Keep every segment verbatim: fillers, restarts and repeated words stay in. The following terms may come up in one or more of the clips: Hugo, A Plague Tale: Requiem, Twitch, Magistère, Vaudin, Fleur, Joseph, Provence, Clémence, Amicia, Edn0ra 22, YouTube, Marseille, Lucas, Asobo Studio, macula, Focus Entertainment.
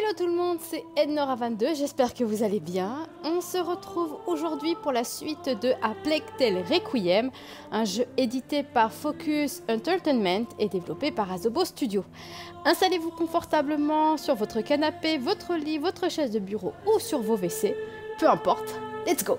Hello tout le monde, c'est Edn zéro ra vingt-deux, j'espère que vous allez bien. On se retrouve aujourd'hui pour la suite de A Plague Tale: Requiem, un jeu édité par Focus Entertainment et développé par Asobo Studio. Installez-vous confortablement sur votre canapé, votre lit, votre chaise de bureau ou sur vos W C, peu importe, let's go!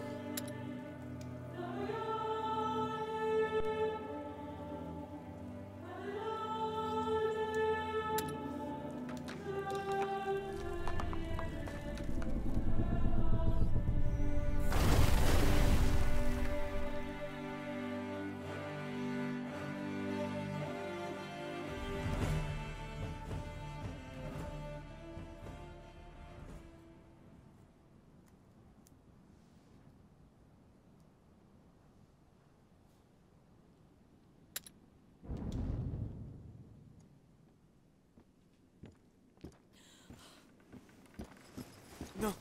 Non.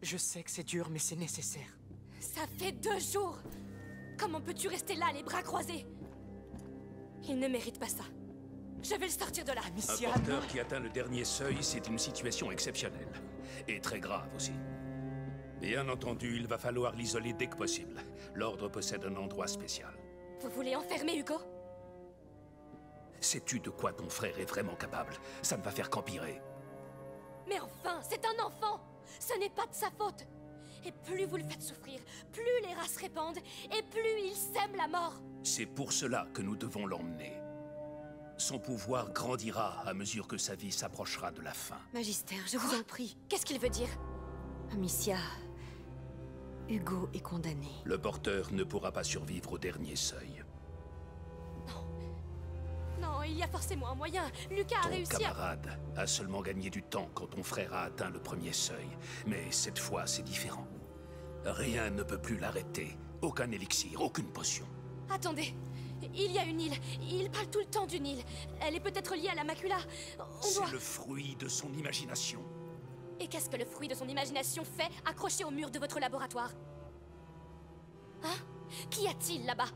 Je sais que c'est dur, mais c'est nécessaire. Ça fait deux jours! Comment peux-tu rester là, les bras croisés? Il ne mérite pas ça. Je vais le sortir de là. Amicia, un porteur qui atteint le dernier seuil, c'est une situation exceptionnelle. Et très grave aussi. Bien entendu, il va falloir l'isoler dès que possible. L'ordre possède un endroit spécial. Vous voulez enfermer Hugo? Sais-tu de quoi ton frère est vraiment capable? Ça ne va faire qu'empirer. Mais enfin, c'est un enfant! Ce n'est pas de sa faute! Et plus vous le faites souffrir, plus les races répandent, et plus il sème la mort! C'est pour cela que nous devons l'emmener. Son pouvoir grandira à mesure que sa vie s'approchera de la fin. Magistère, je vous en prie. Qu'est-ce qu'il veut dire? Amicia... Hugo est condamné. Le porteur ne pourra pas survivre au dernier seuil. Non, il y a forcément un moyen. Lucas a réussi à... Ton camarade a seulement gagné du temps quand ton frère a atteint le premier seuil. Mais cette fois, c'est différent. Rien ne peut plus l'arrêter. Aucun élixir, aucune potion. Attendez, il y a une île. Il parle tout le temps d'une île. Elle est peut-être liée à la macula. On doit... C'est le fruit de son imagination. Et qu'est-ce que le fruit de son imagination fait accroché au mur de votre laboratoire? Hein? Qu'y a-t-il là-bas?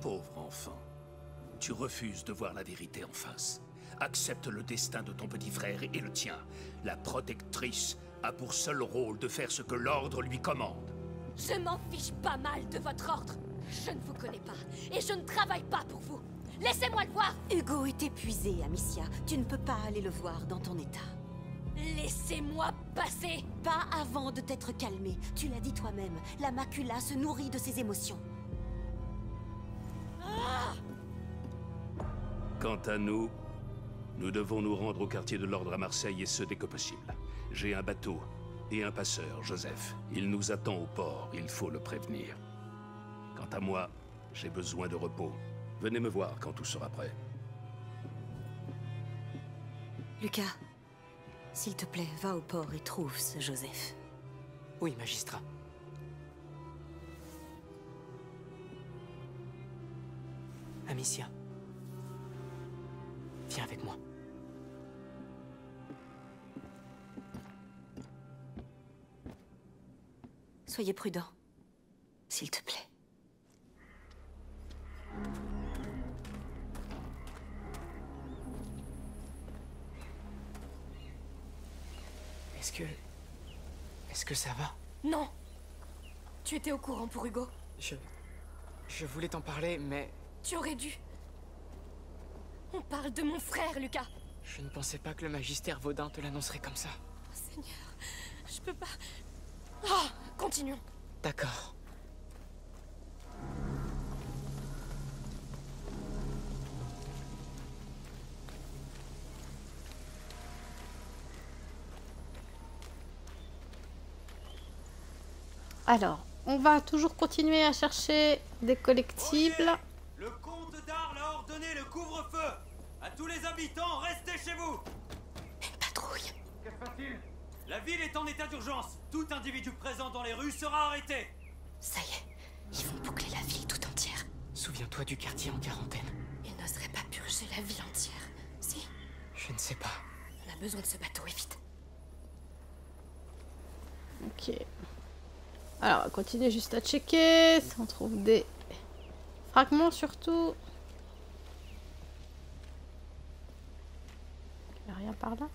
Pauvre enfant. Tu refuses de voir la vérité en face. Accepte le destin de ton petit frère et le tien. La protectrice a pour seul rôle de faire ce que l'ordre lui commande. Je m'en fiche pas mal de votre ordre. Je ne vous connais pas et je ne travaille pas pour vous. Laissez-moi le voir. Hugo est épuisé, Amicia. Tu ne peux pas aller le voir dans ton état. Laissez-moi passer. Pas avant de t'être calmé. Tu l'as dit toi-même. La macula se nourrit de ses émotions. Ah! Quant à nous, nous devons nous rendre au quartier de l'ordre à Marseille et ce dès que possible. J'ai un bateau et un passeur, Joseph. Il nous attend au port, il faut le prévenir. Quant à moi, j'ai besoin de repos. Venez me voir quand tout sera prêt. Lucas, s'il te plaît, va au port et trouve ce Joseph. Oui, magistrat. Amicia. Viens avec moi. Soyez prudent, s'il te plaît. Est-ce que... Est-ce que ça va? Non! Tu étais au courant pour Hugo? Je... Je voulais t'en parler, mais... Tu aurais dû... On parle de mon frère, Lucas. Je ne pensais pas que le magistère Vaudin te l'annoncerait comme ça. Oh, Seigneur, je peux pas... Oh, continuons. D'accord. Alors, on va toujours continuer à chercher des collectibles. Le comte d'Arles a ordonné le couvre-feu. À tous les habitants, restez chez vous! Une patrouille! Que fait-il? La ville est en état d'urgence. Tout individu présent dans les rues sera arrêté. Ça y est, ils vont boucler la ville tout entière. Souviens-toi du quartier en quarantaine. Ils n'oseraient pas purger la ville entière, si? Je ne sais pas. On a besoin de ce bateau, et vite. Ok. Alors, on va continuer juste à checker. Si on trouve des fragments, surtout. Rien par là.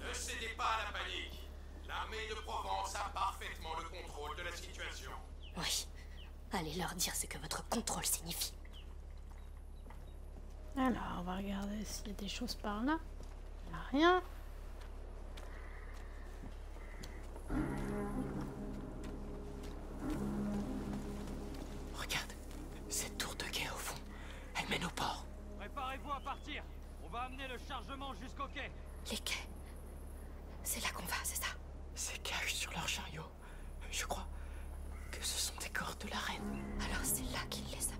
Ne cédez pas à la panique. L'armée de Provence a parfaitement le contrôle de la situation. Oui. Allez leur dire ce que votre contrôle signifie. Alors, on va regarder s'il y a des choses par là. Il n'y a rien. Regarde, cette tour de quai au fond, elle mène au port. Préparez-vous à partir. On va amener le chargement jusqu'au quai. Les quais. C'est là qu'on va, c'est ça? Ces cages sur leur chariot, je crois que ce sont des corps de la reine. Alors c'est là qu'ils les amènent.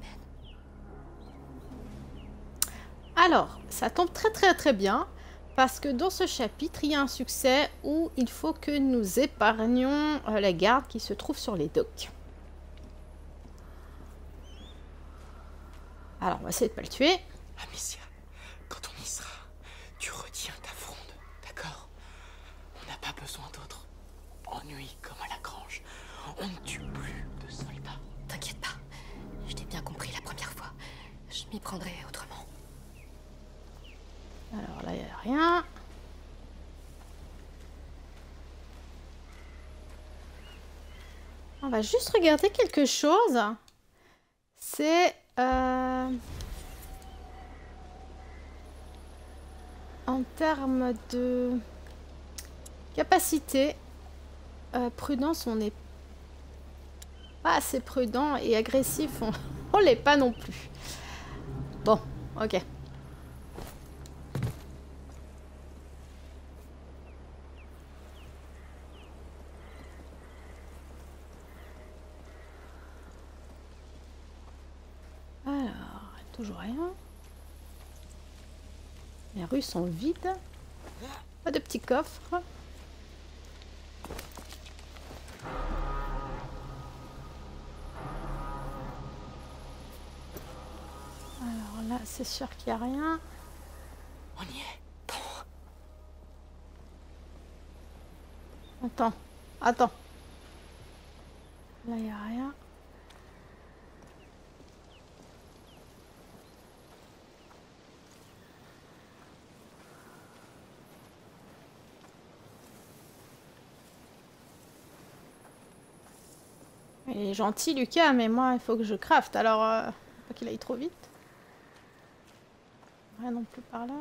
Alors, ça tombe très très très bien, parce que dans ce chapitre, il y a un succès où il faut que nous épargnions euh, la garde qui se trouve sur les docks. Alors, on va essayer de ne pas le tuer. Amicia, quand on y sera, tu retiens ta fronde, d'accord? On n'a pas besoin d'autres. Ennui comme à la grange. On ne tue plus de soldats. T'inquiète pas, je t'ai bien compris la première fois. Je m'y prendrai autrement. Alors là, il n'y a rien. On va juste regarder quelque chose. C'est... Euh, en termes de capacité, euh, prudence, on n'est pas assez prudent et agressif, on ne l'est pas non plus. Bon, ok. Toujours rien. Les rues sont vides. Pas de petits coffres. Alors là, c'est sûr qu'il n'y a rien. On y est. Attends, attends. Là, il n'y a rien. Il est gentil, Lucas, mais moi, il faut que je crafte, alors euh, pas qu'il aille trop vite. Rien non plus par là.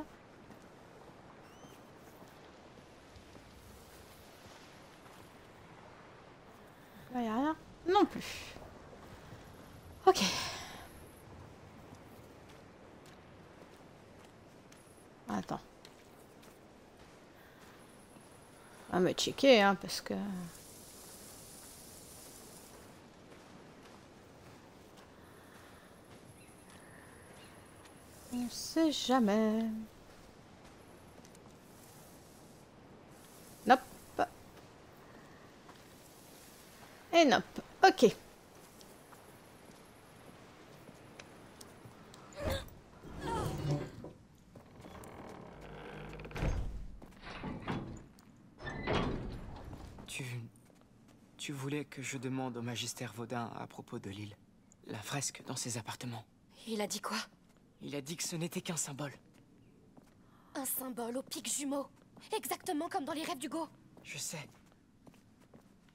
Là, il n'y a rien non plus. Ok. Attends. On va me checker, hein, parce que... On ne sait jamais. Nope. Et nope. Ok. Tu... Tu voulais que je demande au magistère Vaudin à propos de l'île. La fresque dans ses appartements. Il a dit quoi? Il a dit que ce n'était qu'un symbole. Un symbole au pic jumeau. Exactement comme dans les rêves d'Hugo. Je sais.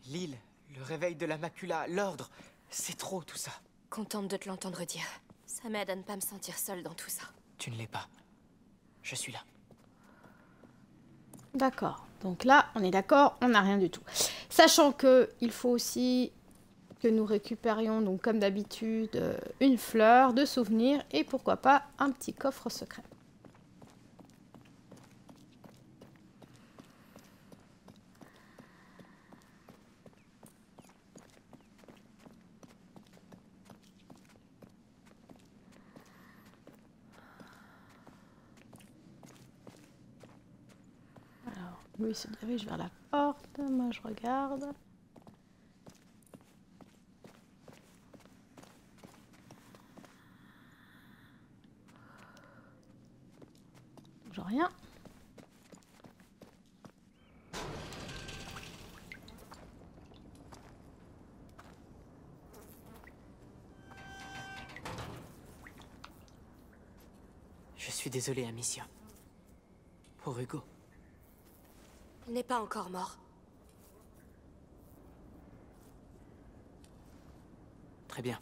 L'île, le réveil de la macula, l'ordre, c'est trop tout ça. Contente de te l'entendre dire. Ça m'aide à ne pas me sentir seule dans tout ça. Tu ne l'es pas. Je suis là. D'accord. Donc là, on est d'accord, on n'a rien du tout. Sachant que il faut aussi... que nous récupérions, donc comme d'habitude, une fleur, de souvenirs et pourquoi pas un petit coffre secret. Alors, lui se dirige vers la porte, moi je regarde. Rien. suis désolée, Amicia. Pour Hugo. Il n'est pas encore mort. Très bien.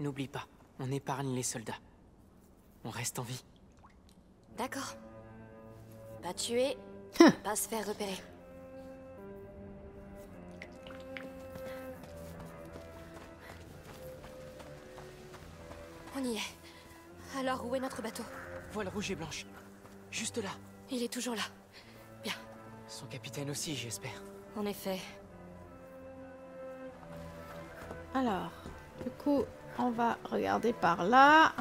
N'oublie pas, on épargne les soldats. On reste en vie. D'accord. Pas tuer, pas se faire repérer. On y est. Alors, où est notre bateau? Voile rouge et blanche. Juste là. Il est toujours là. Bien. Son capitaine aussi, j'espère. En effet. Alors, du coup, on va regarder par là.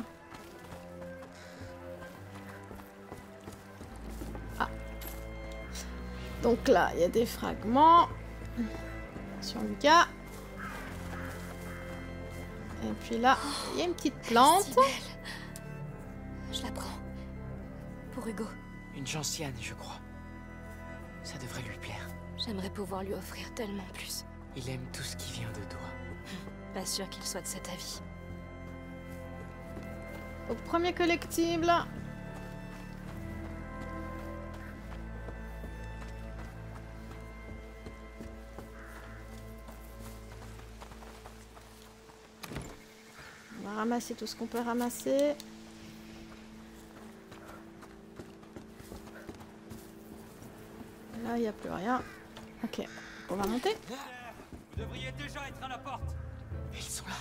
Ah. Donc là, il y a des fragments. Attention, Lucas. Et puis là, il y a une petite plante. Elle est si belle. Je la prends. Pour Hugo. Une gentiane, je crois. Ça devrait lui plaire. J'aimerais pouvoir lui offrir tellement plus. Il aime tout ce qui vient de toi. Pas sûr qu'il soit de cet avis. Au premier collectible. On va ramasser tout ce qu'on peut ramasser. Là, il n'y a plus rien. Ok, on va monter. Vous devriez déjà être à la porte. Ils sont là.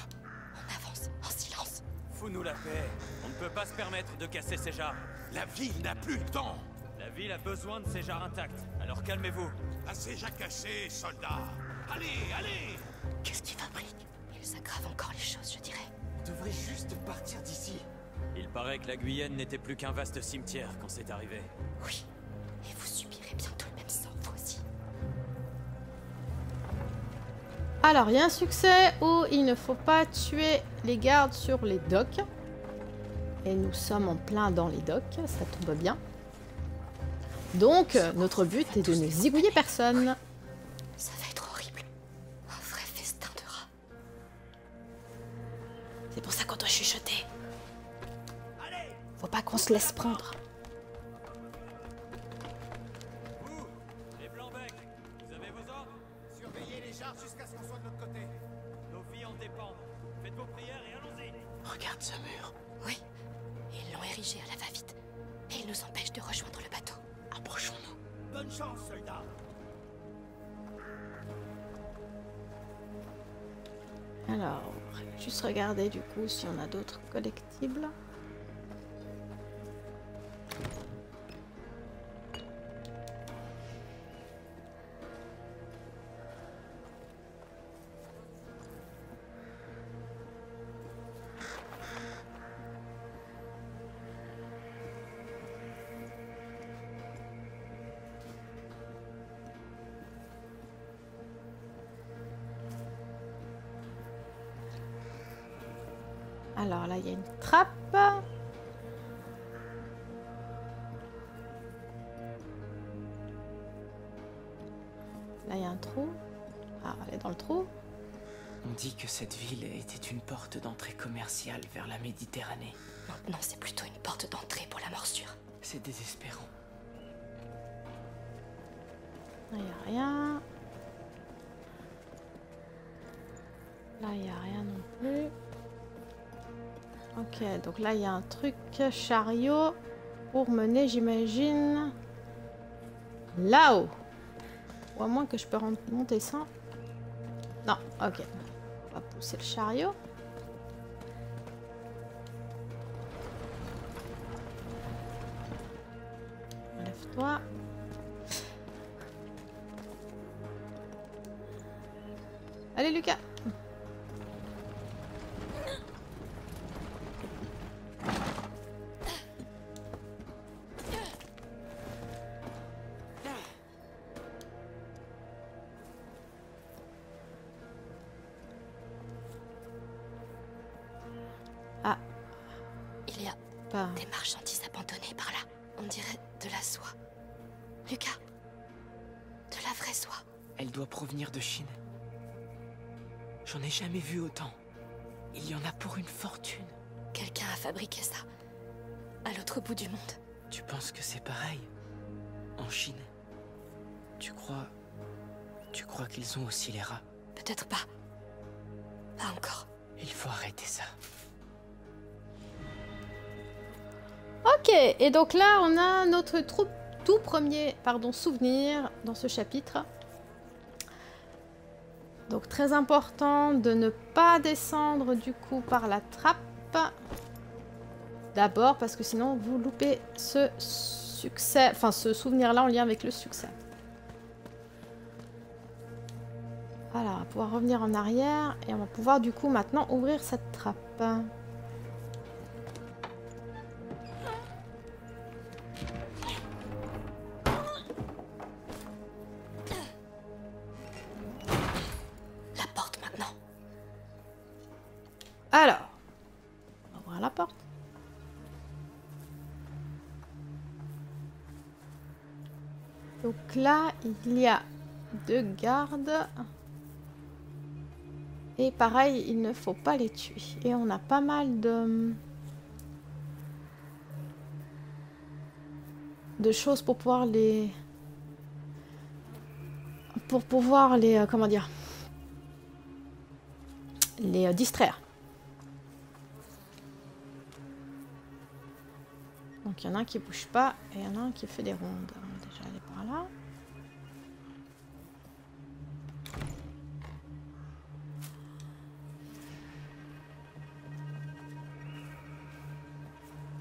On avance en silence. Fous-nous la paix. On ne peut pas se permettre de casser ces jarres. La ville n'a plus le temps. La ville a besoin de ces jarres intactes. Alors calmez-vous. Assez jacassé, soldats. Allez, allez. Qu'est-ce qu'ils fabriquent? Ils aggravent encore les choses, je dirais. On devrait juste partir d'ici. Il paraît que la Guyenne n'était plus qu'un vaste cimetière quand c'est arrivé. Oui. Et vous subirez bientôt le même sort, vous aussi. Alors, il y a un succès où il ne faut pas tuer les gardes sur les docks. Et nous sommes en plein dans les docks, ça tombe bien. Donc, notre but est de ne zigouiller personne. Ça va être horrible. Un vrai festin de rats. C'est pour ça qu'on doit chuchoter. Faut pas qu'on se laisse prendre. Regardez du coup si on a d'autres collectibles. Alors là, il y a une trappe. Là, il y a un trou. Ah, elle est dans le trou. On dit que cette ville était une porte d'entrée commerciale vers la Méditerranée. Non, c'est plutôt une porte d'entrée pour la morsure. C'est désespérant. Là, il n'y a rien. Là, il n'y a rien non plus. Ok, donc là il y a un truc chariot pour mener, j'imagine, là-haut. Ou à moins que je peux monter sans. Non, ok. On va pousser le chariot. Lève-toi. Allez, Lucas. Jamais vu autant. Il y en a pour une fortune. Quelqu'un a fabriqué ça. à l'autre bout du monde. Tu penses que c'est pareil en Chine? Tu crois... Tu crois qu'ils ont aussi les rats? Peut-être pas. Pas encore. Il faut arrêter ça. Ok, et donc là, on a notre troupe tout premier pardon, souvenir dans ce chapitre. Donc très important de ne pas descendre du coup par la trappe. D'abord parce que sinon vous loupez ce succès, enfin ce souvenir là en lien avec le succès. Voilà, on va pouvoir revenir en arrière et on va pouvoir du coup maintenant ouvrir cette trappe. Alors, on va ouvrir la porte. Donc là, il y a deux gardes. Et pareil, il ne faut pas les tuer. Et on a pas mal de... de choses pour pouvoir les... pour pouvoir les... comment dire... les distraire. Donc il y en a un qui bouge pas et il y en a un qui fait des rondes. On va déjà aller par là.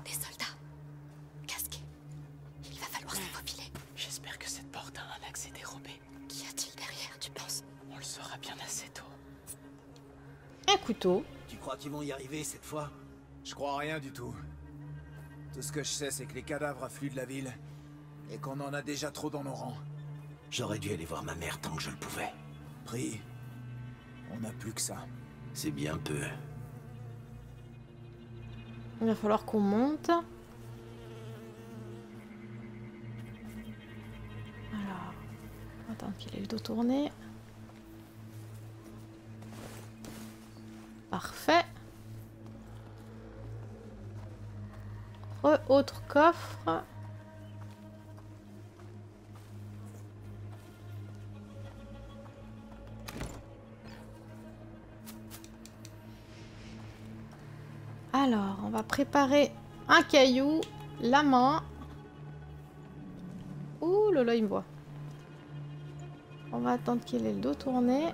Des soldats casqués. Il va falloir s'immobiler. J'espère que cette porte a un accès dérobé. Qu'y a-t-il derrière, tu penses? On le saura bien assez tôt. Un couteau. Tu crois qu'ils vont y arriver cette fois? Je crois rien du tout. Tout ce que je sais, c'est que les cadavres affluent de la ville, et qu'on en a déjà trop dans nos rangs. J'aurais dû aller voir ma mère tant que je le pouvais. Pris. On n'a plus que ça. C'est bien peu. Il va falloir qu'on monte. Alors... Attends qu'il ait le dos tourné. Parfait. Autre coffre. Alors, on va préparer un caillou, la main. Ouh, Lola, il me voit. On va attendre qu'il ait le dos tourné.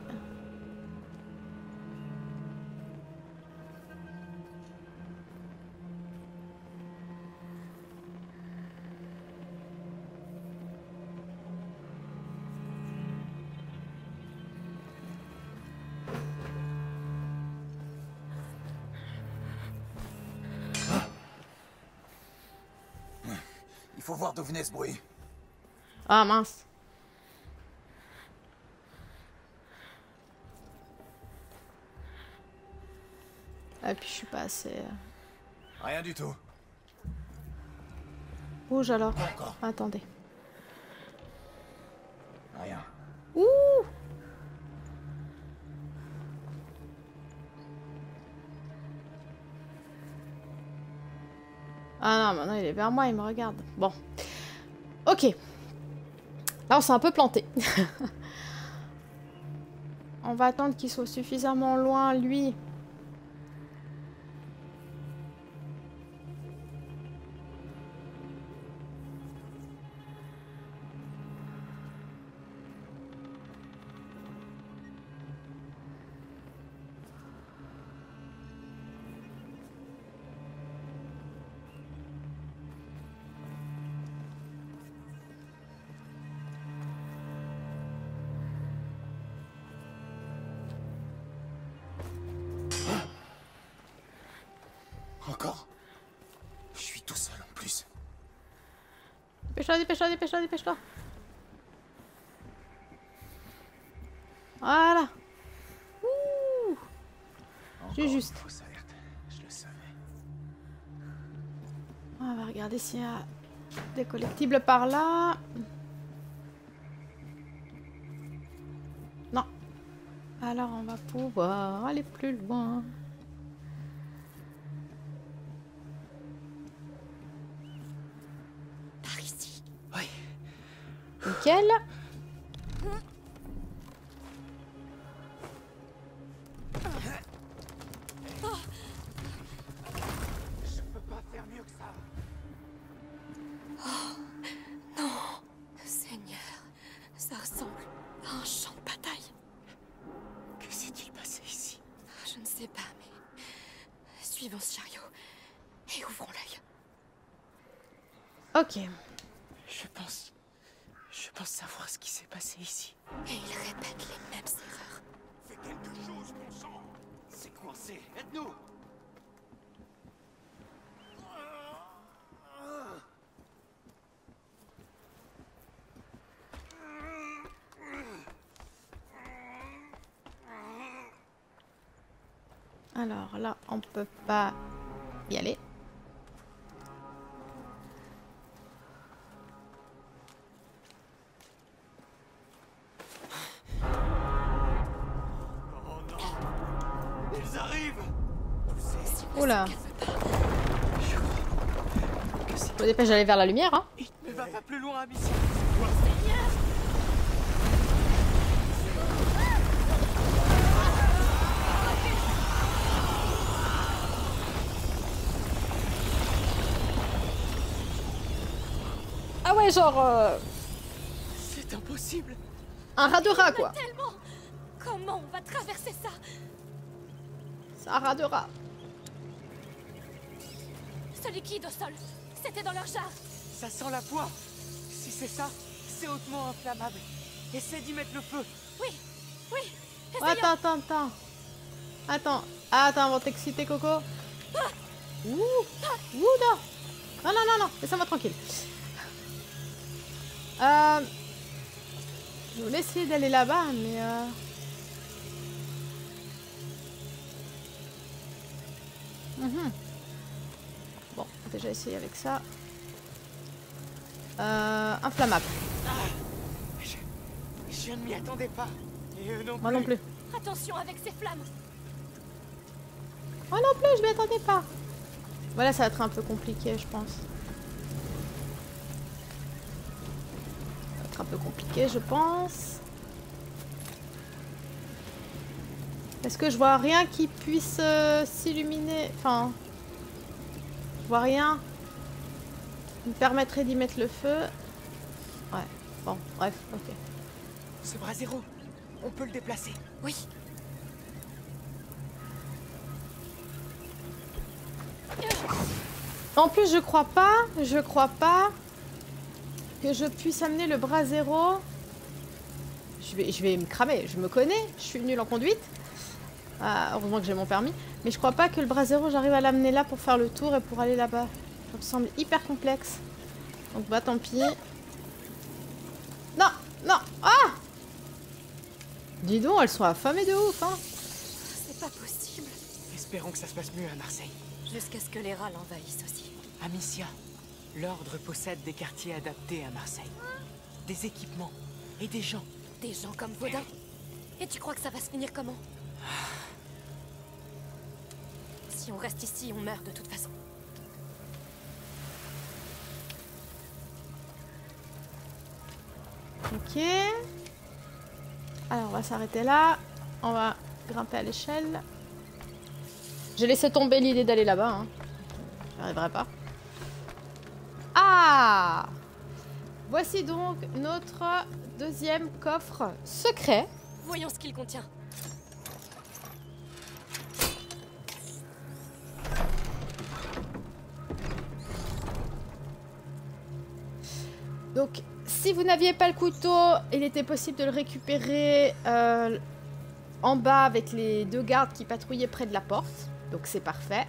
Faut voir d'où venait ce bruit. Ah mince. Et puis je suis pas assez... Rien du tout. Rouge alors. Attendez. Rien. Ouh. Ah non, maintenant il est vers moi, il me regarde. Bon. Ok. Là, on s'est un peu planté. On va attendre qu'il soit suffisamment loin, lui. Dépêche-toi, dépêche-toi, dépêche-toi. Voilà. Ouh. J'ai juste. Je le savais. On va regarder s'il y a des collectibles par là. Non. Alors on va pouvoir aller plus loin. nickel. Ok. Je pense... Je pense savoir ce qui s'est passé ici. Et il répète les mêmes erreurs. Fais quelque chose, mon sang. C'est coincé. Aide-nous. Alors là, on peut pas y aller. Oula. Au départ, j'allais vers la lumière, hein. Ne va pas plus loin, Amicia. Ah ouais, genre... Euh... C'est impossible. Un rat de rat, quoi. Tellement. Comment on va traverser ça? C'est un rat de rat. Ce liquide au sol, c'était dans leur jarre. Ça sent la poire. Si c'est ça, c'est hautement inflammable. Essaie d'y mettre le feu. Oui, oui. Oh, attends, attends, attends. Attends, attends, vont t'exciter, Coco. Ah. Ouh, ah. Ouh, non. Non, non, non, non. Laissez-moi tranquille. Euh... Je voulais essayer d'aller là-bas, mais... Euh... Mmh. Bon, on a déjà essayé avec ça. Euh, inflammable. Ah, je, je ne m'y attendais pas. Et eux non Moi plus. non plus. Attention avec ces flammes. Moi non plus, je m'y attendais pas. Voilà, ça va être un peu compliqué, je pense. Ça va être un peu compliqué, je pense. Est-ce que je vois rien qui puisse euh, s'illuminer? Enfin... Je vois rien qui me permettrait d'y mettre le feu. Ouais, bon, bref, ok. Ce brasero, on peut le déplacer. Oui. En plus, je crois pas, je crois pas que je puisse amener le brasero. Je vais, je vais me cramer, je me connais, je suis nulle en conduite. Ah, heureusement que j'ai mon permis. Mais je crois pas que le brasero, j'arrive à l'amener là pour faire le tour et pour aller là-bas. Ça me semble hyper complexe. Donc bah tant pis. Non, non, ah! Dis donc, elles sont affamées de ouf, hein! C'est pas possible. Espérons que ça se passe mieux à Marseille. Jusqu'à ce que les rats l'envahissent aussi. Amicia, l'ordre possède des quartiers adaptés à Marseille. Des équipements et des gens. Des gens comme Vaudin? Et tu crois que ça va se finir comment? Si on reste ici, on meurt de toute façon. Ok. Alors on va s'arrêter là. On va grimper à l'échelle. J'ai laissé tomber l'idée d'aller là-bas, hein. J'y arriverai pas. Ah! Voici donc notre deuxième coffre secret. Voyons ce qu'il contient. Donc, si vous n'aviez pas le couteau, il était possible de le récupérer euh, en bas avec les deux gardes qui patrouillaient près de la porte. Donc, c'est parfait.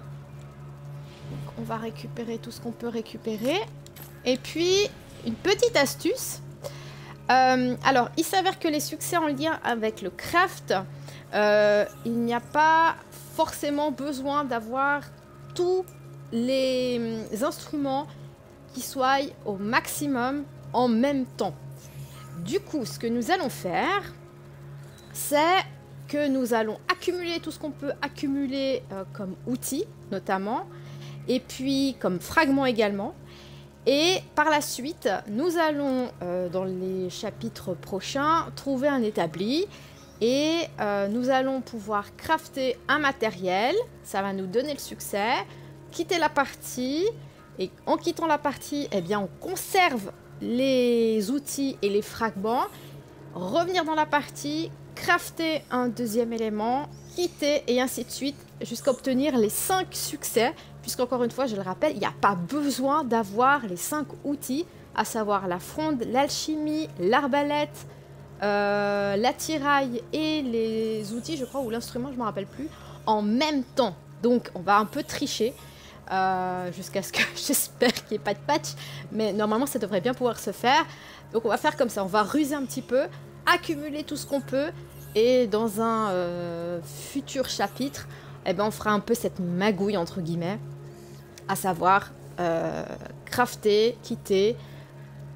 Donc, on va récupérer tout ce qu'on peut récupérer. Et puis, une petite astuce. Euh, alors, il s'avère que les succès en lien avec le craft, euh, il n'y a pas forcément besoin d'avoir tous les instruments qui soient au maximum en même temps. Du coup, ce que nous allons faire, c'est que nous allons accumuler tout ce qu'on peut accumuler euh, comme outils, notamment, et puis comme fragments également. Et par la suite, nous allons, euh, dans les chapitres prochains, trouver un établi. Et euh, nous allons pouvoir crafter un matériel. Ça va nous donner le succès. Quitter la partie. Et en quittant la partie, eh bien, on conserve les outils et les fragments. Revenir dans la partie, crafter un deuxième élément, quitter et ainsi de suite jusqu'à obtenir les cinq succès. Puisqu'encore une fois, je le rappelle, il n'y a pas besoin d'avoir les cinq outils, à savoir la fronde, l'alchimie, l'arbalète, euh, l'attirail et les outils, je crois, ou l'instrument, je ne me rappelle plus, en même temps. Donc, on va un peu tricher euh, jusqu'à ce que j'espère qu'il n'y ait pas de patch. Mais normalement, ça devrait bien pouvoir se faire. Donc, on va faire comme ça. On va ruser un petit peu, accumuler tout ce qu'on peut. Et dans un euh, futur chapitre, eh ben, on fera un peu cette magouille, entre guillemets, à savoir euh, crafter, quitter,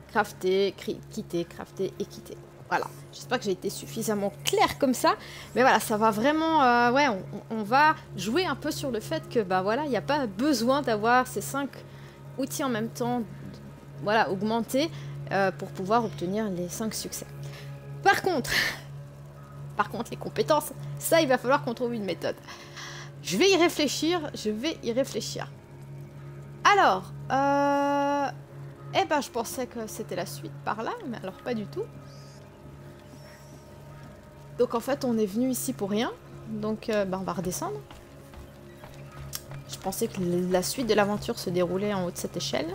crafter, quitter, crafter et quitter. Voilà, j'espère que j'ai été suffisamment claire comme ça. Mais voilà, ça va vraiment... Euh, ouais, on, on va jouer un peu sur le fait que, bah voilà, il n'y a pas besoin d'avoir ces cinq outils en même temps, voilà, augmentés, euh, pour pouvoir obtenir les cinq succès. Par contre... Par contre, les compétences, ça, il va falloir qu'on trouve une méthode. Je vais y réfléchir, je vais y réfléchir. Alors, euh... eh ben, je pensais que c'était la suite par là, mais alors pas du tout. Donc, en fait, on est venu ici pour rien. Donc, euh, ben, on va redescendre. Je pensais que la suite de l'aventure se déroulait en haut de cette échelle.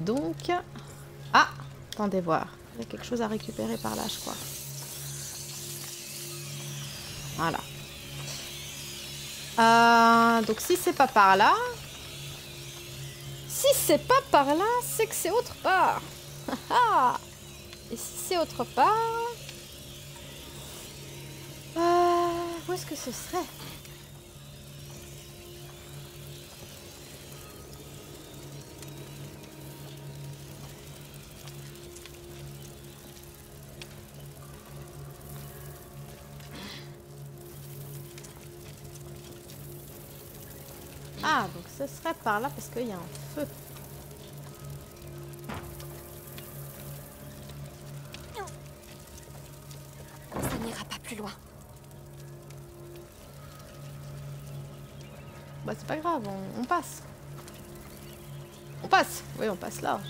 Donc... Ah, attendez voir. Il y a quelque chose à récupérer par là, je crois. Voilà. Euh, donc si c'est pas par là... Si c'est pas par là, c'est que c'est autre part. Et si c'est autre part... Euh, où est-ce que ce serait? Ah, donc ce serait par là parce qu'il y a un feu. Ça n'ira pas plus loin. Bah c'est pas grave, on, on passe. On passe. Oui, on passe large.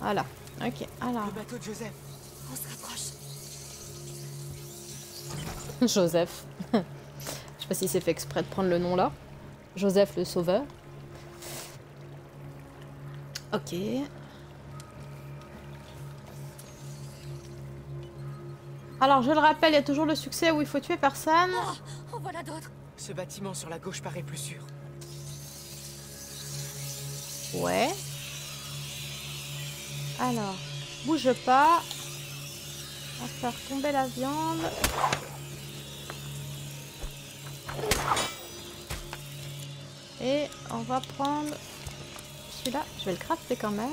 Voilà. Ok. Alors. Le bateau de Joseph. On se rapproche. Joseph. Je sais pas si c'est fait exprès de prendre le nom là. Joseph le Sauveur. Ok. Alors, je le rappelle, il y a toujours le succès où il faut tuer personne. Oh, en voilà d'autres. Ce bâtiment sur la gauche paraît plus sûr. Ouais. Alors, bouge pas. On va faire tomber la viande. Et on va prendre celui-là. Je vais le crafter quand même.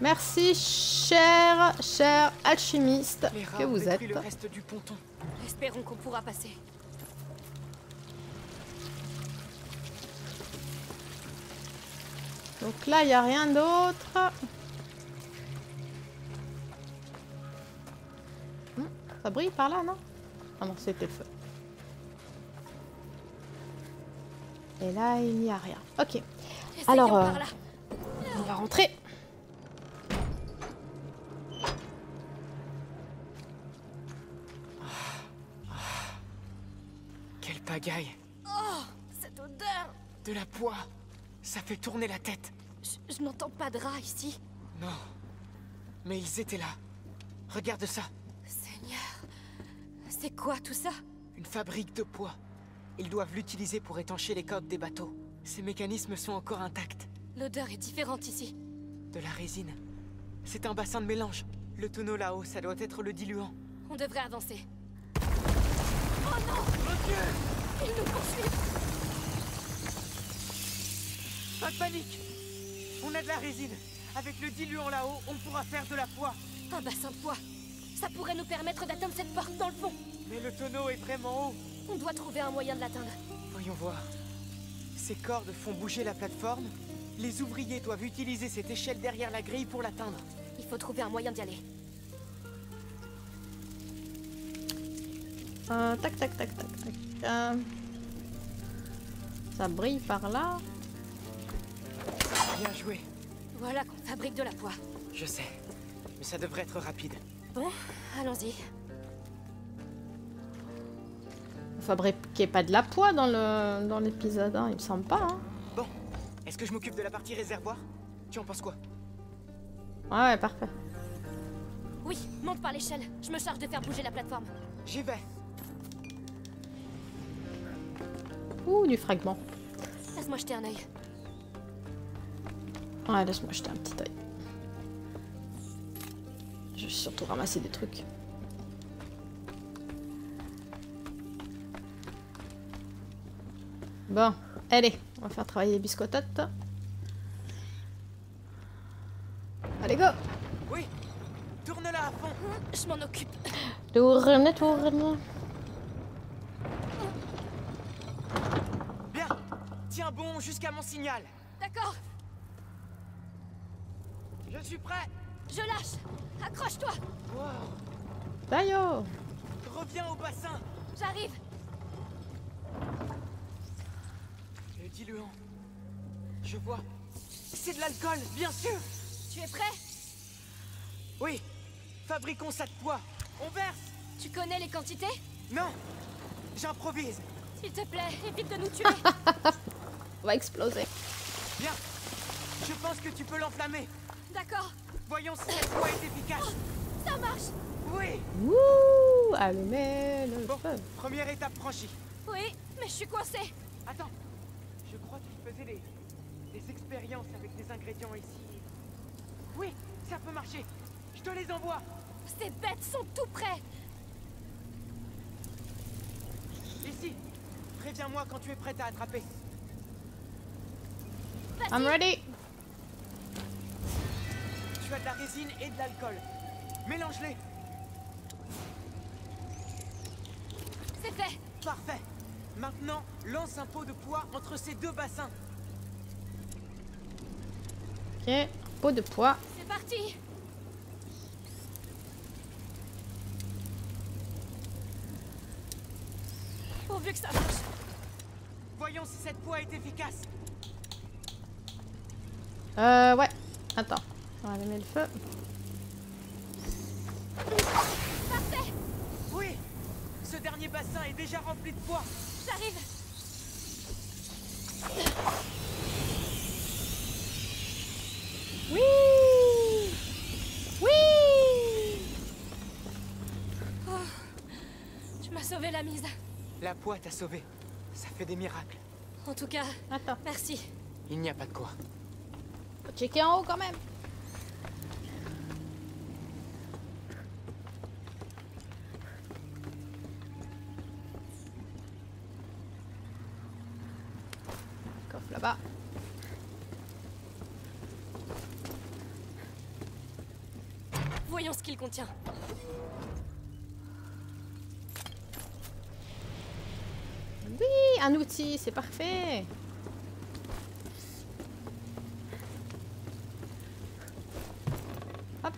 Merci, cher, cher alchimiste que vous êtes. Le reste du ponton. Espérons qu'on pourra passer. Donc là, il n'y a rien d'autre. Ça brille par là, non? Ah non, c'était le feu. Et là, il n'y a rien. Ok. Alors, euh, on va rentrer. Oh, oh, quelle pagaille! Oh, cette odeur! De la poix! Ça fait tourner la tête. Je, je n'entends pas de rats ici. Non. Mais ils étaient là. Regarde ça. C'est quoi tout ça? Une fabrique de poids. Ils doivent l'utiliser pour étancher les cordes des bateaux. Ces mécanismes sont encore intacts. L'odeur est différente ici. De la résine. C'est un bassin de mélange. Le tonneau là-haut, ça doit être le diluant. On devrait avancer. Oh non! Mon Dieu! Ils nous poursuivent! Pas de panique! On a de la résine. Avec le diluant là-haut, on pourra faire de la poix. Un bassin de poix. Ça pourrait nous permettre d'atteindre cette porte dans le fond. Mais le tonneau est vraiment haut. On doit trouver un moyen de l'atteindre. Voyons voir. Ces cordes font bouger la plateforme. Les ouvriers doivent utiliser cette échelle derrière la grille pour l'atteindre. Il faut trouver un moyen d'y aller. Euh, tac, tac, tac, tac, tac. Euh... Ça brille par là. Bien joué. Voilà qu'on fabrique de la poix. Je sais, mais ça devrait être rapide. Bon, allons-y. On fabriquait pas de la poix dans le dans l'épisode, hein, il me semble pas. Hein. Bon, est-ce que je m'occupe de la partie réservoir? Tu en penses quoi? Ouais, ouais, parfait. Oui, monte par l'échelle. Je me charge de faire bouger la plateforme. J'y vais. Ouh, du fragment. Laisse-moi jeter un œil. Ouais, laisse-moi jeter un petit œil. Je vais surtout ramasser des trucs. Bon, allez, on va faire travailler les biscottottes. Allez, go! Oui, tourne-la à fond. Je m'en occupe. Tourne, tourne. Bien, tiens bon jusqu'à mon signal. D'accord. Je suis prêt. Je lâche. Accroche-toi. Wow. D'ailleurs. Reviens au bassin. J'arrive. Le diluant. Je vois. C'est de l'alcool, bien sûr. Tu es prêt? Oui. Fabriquons ça de poids. On verse. Tu connais les quantités? Non. J'improvise. S'il te plaît, évite de nous tuer. On va exploser. Bien. Je pense que tu peux l'enflammer. D'accord. Voyons si cette poids est efficace. Oh, ça marche. Oui. Ouh, allumez le bon, feu. Première étape franchie. Oui, mais je suis coincée. Attends, je crois que je faisais des, des expériences avec des ingrédients ici. Oui, ça peut marcher. Je te les envoie. Ces bêtes sont tout près. Ici, préviens-moi quand tu es prête à attraper. I'm ready. Tu as de la résine et de l'alcool. Mélange-les. C'est fait. Parfait. Maintenant, lance un pot de poids entre ces deux bassins. Ok, pot de poids. C'est parti. Pourvu que ça marche. Voyons si cette poids est efficace. Euh, ouais. Attends. On va allumer le feu. Parfait. Oui. Ce dernier bassin est déjà rempli de poids. J'arrive. Oui. Oui. Oh, tu m'as sauvé la mise. La poix t'a sauvé. Ça fait des miracles. En tout cas, attends. Merci. Il n'y a pas de quoi. Faut checker en haut quand même. Là-bas. Voyons ce qu'il contient. Oui, un outil, c'est parfait. Hop.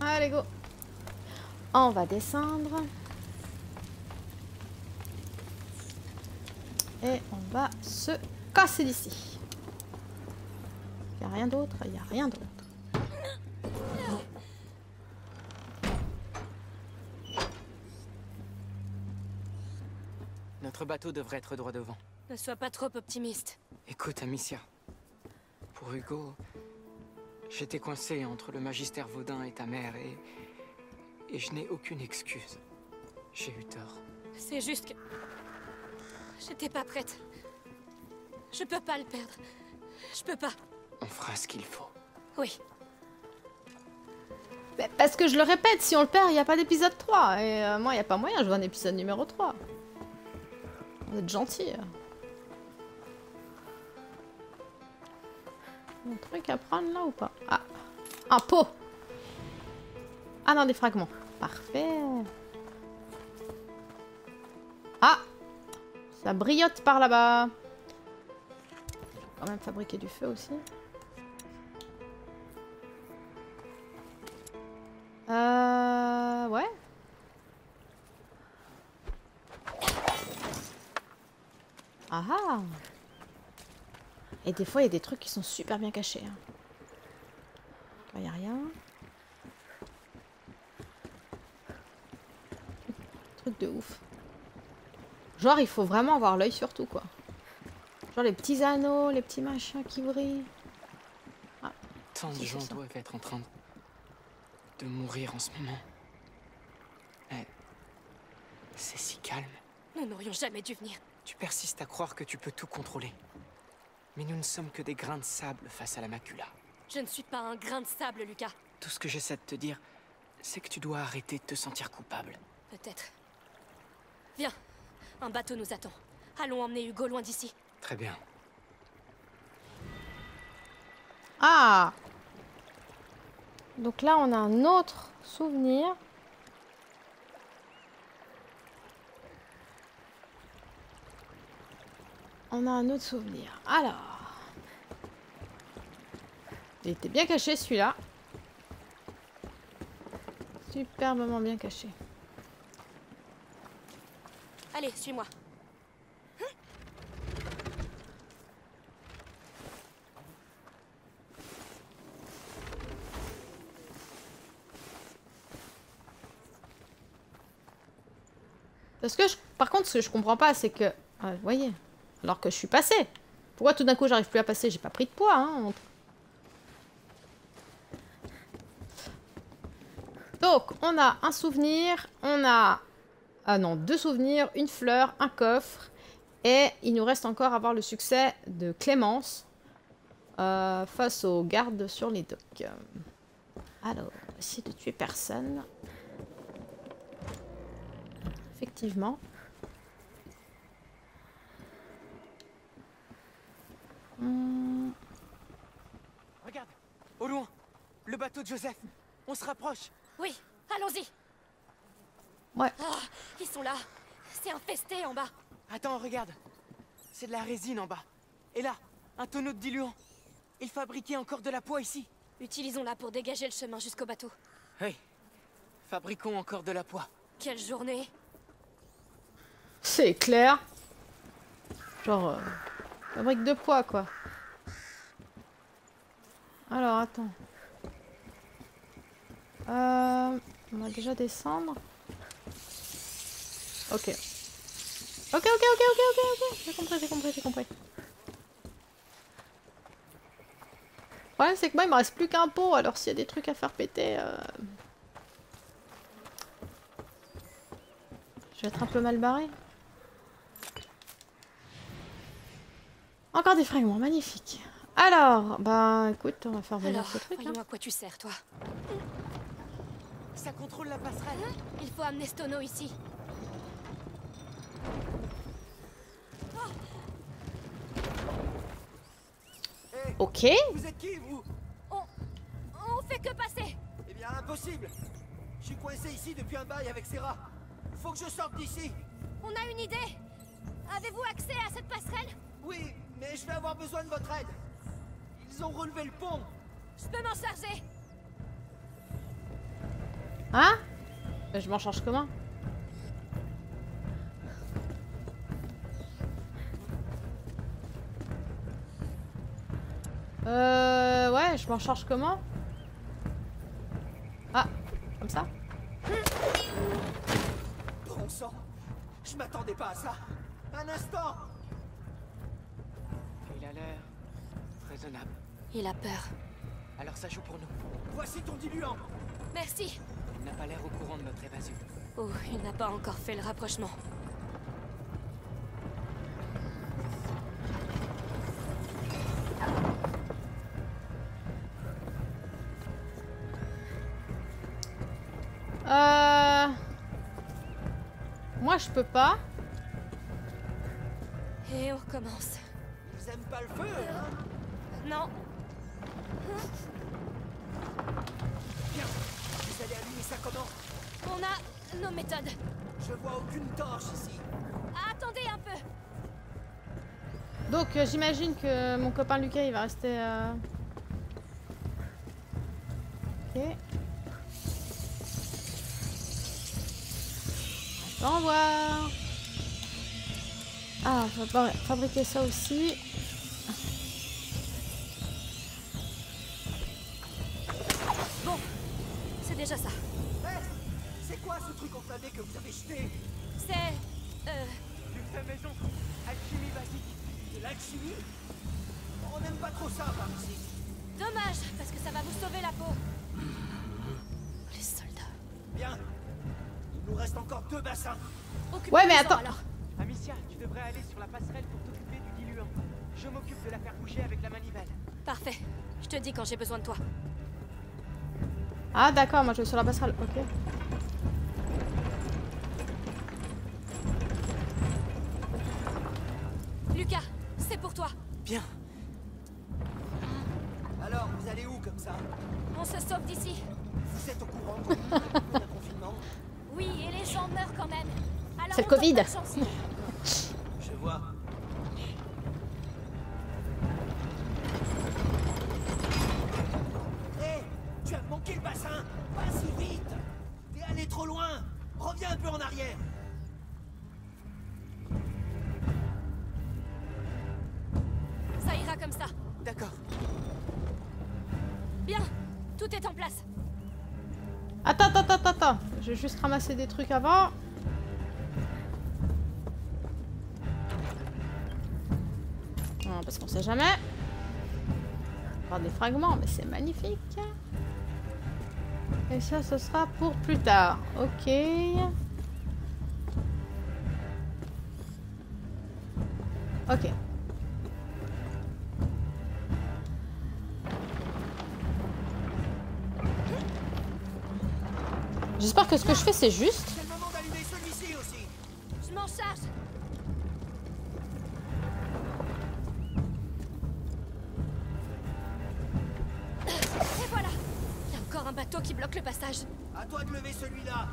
Allez, go. On va descendre. Et on va se casser d'ici. Il n'y a rien d'autre, il n'y a rien d'autre. Notre bateau devrait être droit devant. Ne sois pas trop optimiste. Écoute, Amicia. Pour Hugo, j'étais coincé entre le magistère Vaudin et ta mère et... Et je n'ai aucune excuse. J'ai eu tort. C'est juste que... J'étais pas prête. Je peux pas le perdre. Je peux pas. On fera ce qu'il faut. Oui. Mais parce que je le répète, si on le perd, il n'y a pas d'épisode trois. Et euh, moi, il n'y a pas moyen, je vois un épisode numéro trois. Vous êtes gentils. Hein. Un truc à prendre là ou pas? Ah, un pot. Ah non, des fragments. Parfait. Ah, ça brillote par là-bas. Quand même fabriquer du feu aussi. Euh... Ouais. Ah ah. Et des fois, il y a des trucs qui sont super bien cachés. Là, il n'y a rien. Truc de ouf. Genre, il faut vraiment avoir l'œil sur tout, quoi. Genre les petits anneaux, les petits machins qui brillent. Ah, tant de gens doivent être en train de... de mourir en ce moment. Mais... c'est si calme. Nous n'aurions jamais dû venir. Tu persistes à croire que tu peux tout contrôler. Mais nous ne sommes que des grains de sable face à la macula. Je ne suis pas un grain de sable, Lucas. Tout ce que j'essaie de te dire, c'est que tu dois arrêter de te sentir coupable. Peut-être. Viens, un bateau nous attend. Allons emmener Hugo loin d'ici. Très bien. Ah! Donc là, on a un autre souvenir. On a un autre souvenir. Alors... il était bien caché, celui-là. Superbement bien caché. Allez, suis-moi. Parce que, je, par contre, ce que je comprends pas, c'est que... ah, vous voyez, alors que je suis passée. Pourquoi tout d'un coup, j'arrive plus à passer? J'ai pas pris de poids, hein. Donc, on a un souvenir, on a... ah non, deux souvenirs, une fleur, un coffre. Et il nous reste encore à voir le succès de Clémence euh, face aux gardes sur les docks. Alors, essayer de tuer personne... effectivement. Hum. Regarde, au loin, le bateau de Joseph. On se rapproche. Oui, allons-y. Ouais. Oh, ils sont là. C'est infesté en bas. Attends, regarde. C'est de la résine en bas. Et là, un tonneau de diluant. Ils fabriquaient encore de la poix ici. Utilisons-la pour dégager le chemin jusqu'au bateau. Oui. Fabriquons encore de la poix. Quelle journée. C'est clair. Genre, euh, fabrique de poids, quoi. Alors, attends. Euh, on va déjà descendre. Ok. Ok, ok, ok, ok, ok, ok. J'ai compris, j'ai compris, j'ai compris. Le problème, c'est que moi, il me reste plus qu'un pot. Alors, s'il y a des trucs à faire péter... Euh... je vais être un peu mal barré. Encore des fragments, magnifique. Alors, bah écoute, on va faire venir ce truc. Voyons à quoi tu sers, toi. Ça contrôle la passerelle. Il faut amener ce tonneau ici. Hey, ok. Vous êtes qui, vous? On... on fait que passer. Eh bien, impossible. Je suis coincé ici depuis un bail avec Edn zéra. Faut que je sorte d'ici. On a une idée. Avez-vous accès à cette passerelle? Oui, mais je vais avoir besoin de votre aide. Ils ont relevé le pont. Je peux m'en charger. Hein? Je m'en charge comment? Euh... Ouais, je m'en charge comment? Ah, comme ça. Bon sang, je m'attendais pas à ça. Un instant. Il a l'air raisonnable. Il a peur. Alors ça joue pour nous. Voici ton diluant. Merci. Il n'a pas l'air au courant de notre évasion. Oh, il n'a pas encore fait le rapprochement. Euh... Moi, je peux pas. Et on recommence. Vous aimez pas le feu, hein? Non. Bien. Vous allez allumer ça comment? On a nos méthodes. Je vois aucune torche ici. Attendez un peu. Donc euh, j'imagine que mon copain Lucas il va rester... Euh... Ok. Au revoir. Ah, on va fabriquer ça aussi. Bon, c'est déjà ça. Hey, c'est quoi ce truc enflammé que vous avez jeté? C'est... Euh... Du fait maison. Alchimie basique. De l'alchimie? On n'aime pas trop ça par ici. Dommage, parce que ça va vous sauver la peau. Les soldats. Bien. Il nous reste encore deux bassins. Occupez ouais, mais attends. Alors. Amicia, tu devrais aller sur la passerelle pour t'occuper du diluant. Je m'occupe de la faire bouger avec la manivelle. Parfait. Je te dis quand j'ai besoin de toi. Ah d'accord, moi je vais sur la passerelle. Ok. Lucas, c'est pour toi. Bien. Alors, vous allez où comme ça? On se sauve d'ici. Vous êtes au courant d'un confinement? Oui, et les gens meurent quand même. C'est le Covid. Je vois. Hé, hey, tu as manqué le bassin. Pas si vite. T'es allé trop loin. Reviens un peu en arrière. Ça ira comme ça. D'accord. Bien, tout est en place. Attends, attends, attends, attends. Je vais juste ramasser des trucs avant. Parce qu'on sait jamais. On va avoir des fragments, mais c'est magnifique. Et ça, ce sera pour plus tard. Ok. Ok. J'espère que ce que je fais, c'est juste. C'est le moment d'allumer celui-ci aussi. Je m'en charge. Bateau qui bloque le passage. À toi de lever celui-là.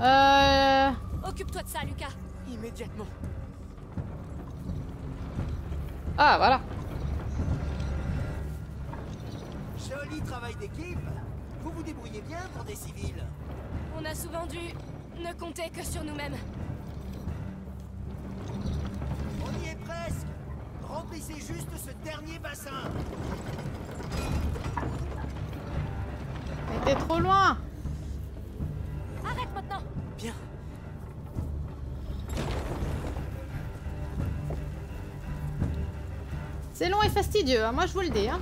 Euh... Occupe-toi de ça, Lucas. Immédiatement. Ah, voilà. Travail d'équipe, vous vous débrouillez bien pour des civils. On a souvent dû ne compter que sur nous-mêmes. On y est presque. Remplissez juste ce dernier bassin. T'es trop loin. Arrête maintenant. Bien. C'est long et fastidieux, hein. Moi je vous le dis. Hein.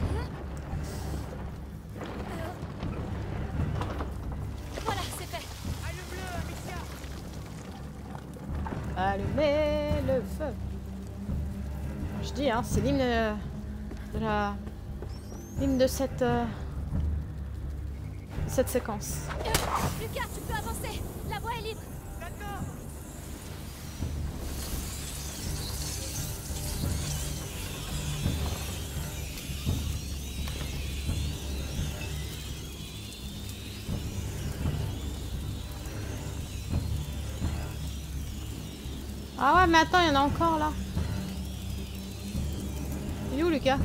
Allumer le feu. Je dis, hein, c'est l'hymne de la. L'hymne de cette. Euh... cette séquence. Euh, Lucas, tu peux avancer. La voie est libre. D'accord. Ah ouais, mais attends, il y en a encore là. Il est où, Lucas?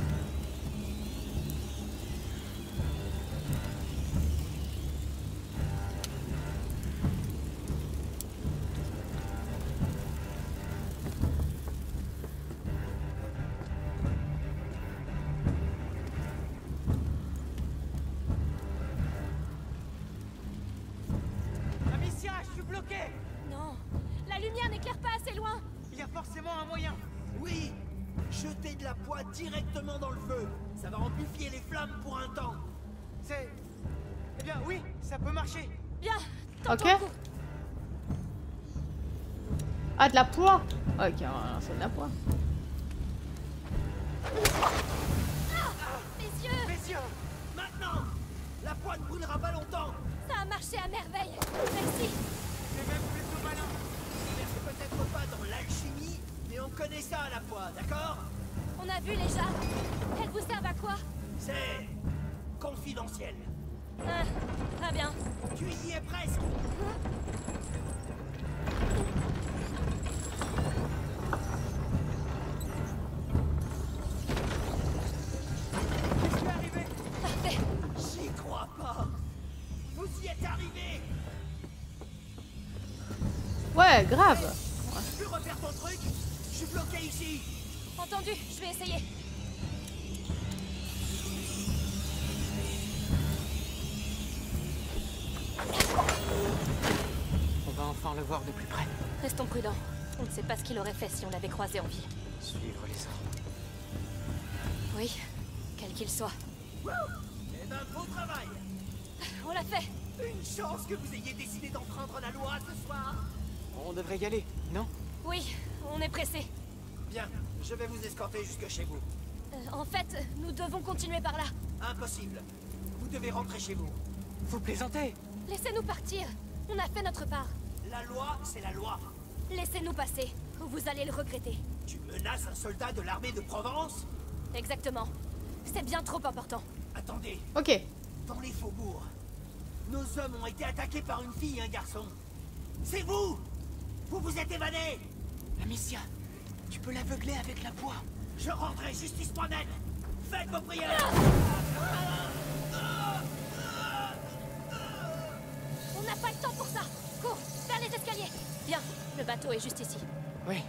Amicia, je suis bloqué. Non. La lumière n'éclaire pas assez loin. Il y a forcément un moyen. Oui, jeter de la poix directement dans le feu. Ça va amplifier les flammes pour un temps. C'est... Eh bien, oui, ça peut marcher. Bien, ok. Ah, de la poix. Ok, c'est de la poix. Mes yeux! Mes yeux! Maintenant! La pointe brûlera pas longtemps! Ça a marché à merveille! Merci! C'est même plutôt malin! On n'est peut-être pas dans l'alchimie, mais on connaît ça à la fois, d'accord? On a vu les jarres. Elles vous servent à quoi? C'est... confidentiel. Ah, très bien. Tu y es presque. Je suis arrivé. Parfait. J'y crois pas. Vous y êtes arrivé. Ouais, grave. Je peux refaire ton truc. Je suis bloqué ici. Entendu, je vais essayer. On va enfin le voir de plus près. Restons prudents. On ne sait pas ce qu'il aurait fait si on l'avait croisé en vie. Suivre les arbres. Oui, quel qu'il soit. Wouh! Eh ben, beau travail! On l'a fait! Une chance que vous ayez décidé d'emprunter la loi ce soir! On devrait y aller, non? Oui, on est pressé. Bien, je vais vous escorter jusque chez vous. Euh, en fait, nous devons continuer par là. Impossible. Vous devez rentrer chez vous. Vous plaisantez? Laissez-nous partir. On a fait notre part. La loi, c'est la loi. Laissez-nous passer, ou vous allez le regretter. Tu menaces un soldat de l'armée de Provence? Exactement. C'est bien trop important. Attendez. Ok. Dans les faubourgs, nos hommes ont été attaqués par une fille et un garçon. C'est vous! Vous vous êtes évanés! Amicia, tu peux l'aveugler avec la poix. Je rendrai justice moi-même. Faites vos prières. Ah ah ah On n'a pas le temps pour ça. Cours, vers les escaliers. Viens, le bateau est juste ici. Oui.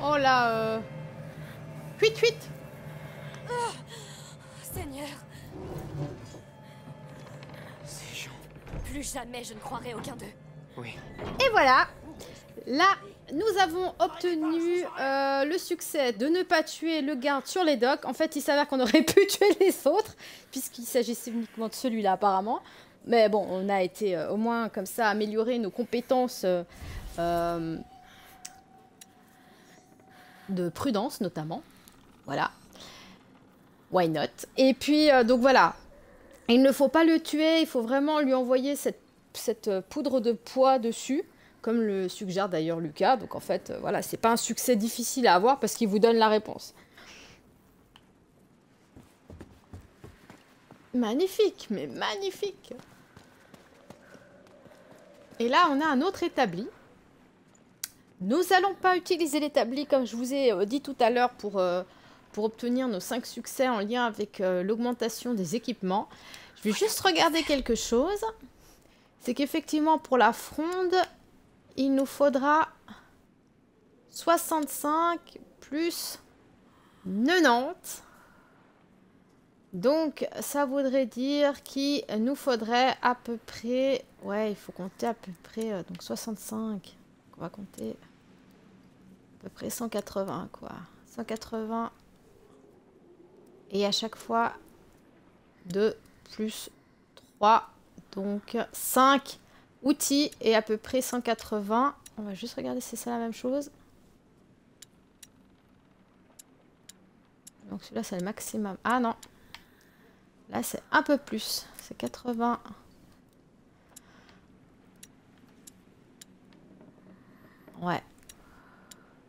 Oh là, euh... huit, huit. Oh, Seigneur. Ces gens. Plus jamais je ne croirai aucun d'eux. Oui. Et voilà. Là, nous avons obtenu euh, le succès de ne pas tuer le garde sur les docks. En fait, il s'avère qu'on aurait pu tuer les autres, puisqu'il s'agissait uniquement de celui-là, apparemment. Mais bon, on a été euh, au moins, comme ça, améliorer nos compétences euh, euh, de prudence, notamment. Voilà. Why not? Et puis, euh, donc voilà. Il ne faut pas le tuer, il faut vraiment lui envoyer cette, cette poudre de pois dessus. Comme le suggère d'ailleurs Lucas, donc en fait, euh, voilà, c'est pas un succès difficile à avoir parce qu'il vous donne la réponse. Magnifique, mais magnifique! Et là, on a un autre établi. Nous n'allons pas utiliser l'établi, comme je vous ai dit tout à l'heure, pour, euh, pour obtenir nos cinq succès en lien avec euh, l'augmentation des équipements. Je vais juste regarder quelque chose. C'est qu'effectivement, pour la fronde... il nous faudra soixante-cinq plus quatre-vingt-dix. Donc, ça voudrait dire qu'il nous faudrait à peu près... Ouais, il faut compter à peu près... Euh, donc, soixante-cinq. On va compter à peu près cent quatre-vingts, quoi. cent quatre-vingts. Et à chaque fois, deux plus trois. Donc, cinq. Outils et à peu près cent quatre-vingts. On va juste regarder si c'est ça la même chose. Donc celui-là, c'est le maximum. Ah non. Là, c'est un peu plus. C'est quatre-vingts. Ouais.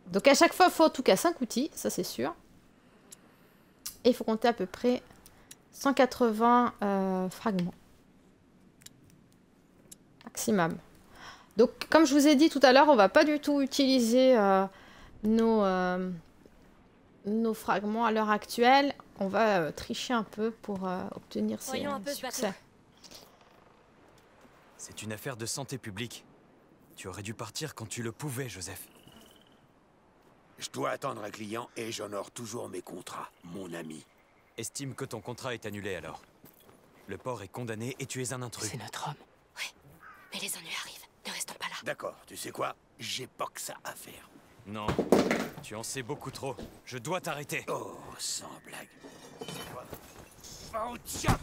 Donc à chaque fois, il faut en tout cas cinq outils. Ça, c'est sûr. Et il faut compter à peu près cent quatre-vingts euh, fragments. Maximum. Donc, comme je vous ai dit tout à l'heure, on va pas du tout utiliser euh, nos, euh, nos fragments à l'heure actuelle. On va euh, tricher un peu pour euh, obtenir ces euh, succès. C'est une affaire de santé publique. Tu aurais dû partir quand tu le pouvais, Joseph. Je dois attendre un client et j'honore toujours mes contrats, mon ami. Estime que ton contrat est annulé alors. Le port est condamné et tu es un intrus. C'est notre homme. Mais les ennuis arrivent, ne restons pas là. D'accord, tu sais quoi? J'ai pas que ça à faire. Non, tu en sais beaucoup trop. Je dois t'arrêter. Oh, sans blague. Oh, tiens!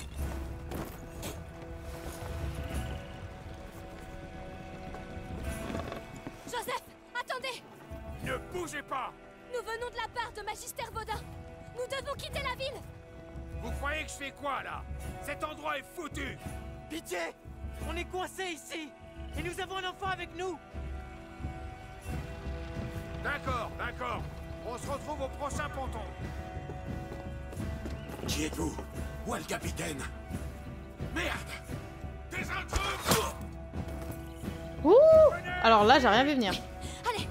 Joseph, attends! bougez pas! Nous venons de la part de Magistère Vaudin. Nous devons quitter la ville. Vous croyez que je fais quoi, là? Cet endroit est foutu! Pitié! On est coincés ici! Et nous avons un enfant avec nous! D'accord, d'accord. On se retrouve au prochain ponton. Qui êtes-vous? Où est le capitaine? Merde! Des intrus! Ouh! Alors là, j'ai rien vu venir. Allez!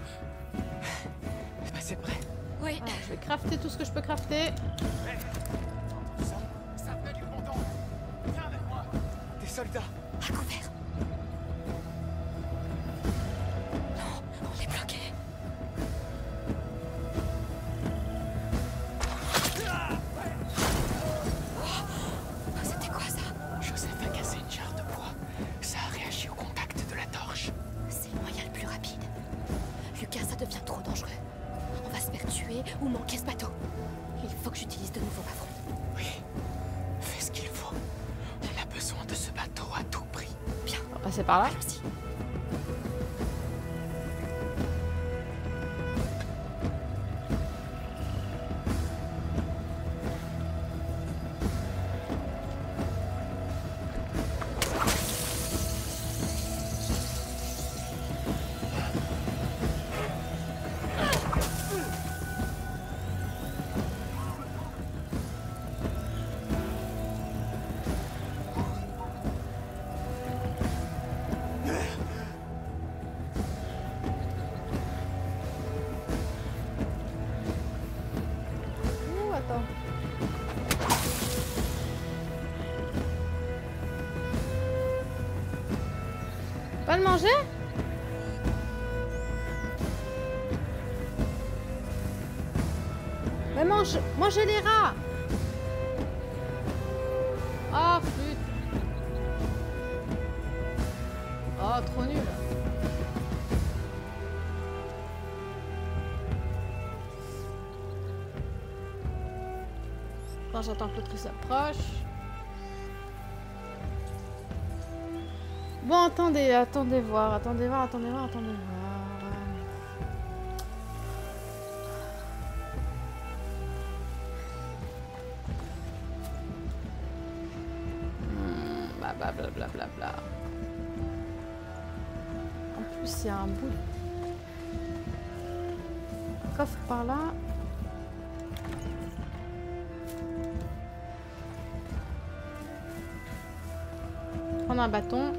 Bah, c'est prêt. Oui. Alors, je vais crafter tout ce que je peux crafter. Soldats à couvert. Non, on est bloqué. Oh, c'était quoi ça? Joseph a cassé une jarre de bois. Ça a réagi au contact de la torche. C'est le moyen le plus rapide. Lucas, ça devient trop dangereux. On va se faire tuer ou manquer ce bateau. Il faut que j'utilise de nouveau ma fronde. Oui. Fais ce qu'il faut. Besoin de ce bateau à tout prix. Bien, on va passer par là. Merci. Le manger? Mais mange, mangez les rats! Oh flûte! Oh trop nul! Enfin, j'entends que l'autre s'approche. Bon, attendez, attendez voir, attendez voir, attendez voir, attendez voir. Hmm, bla bla bla bla bla bla. En plus, il y a un bout. Coffre par là. Prendre un bâton.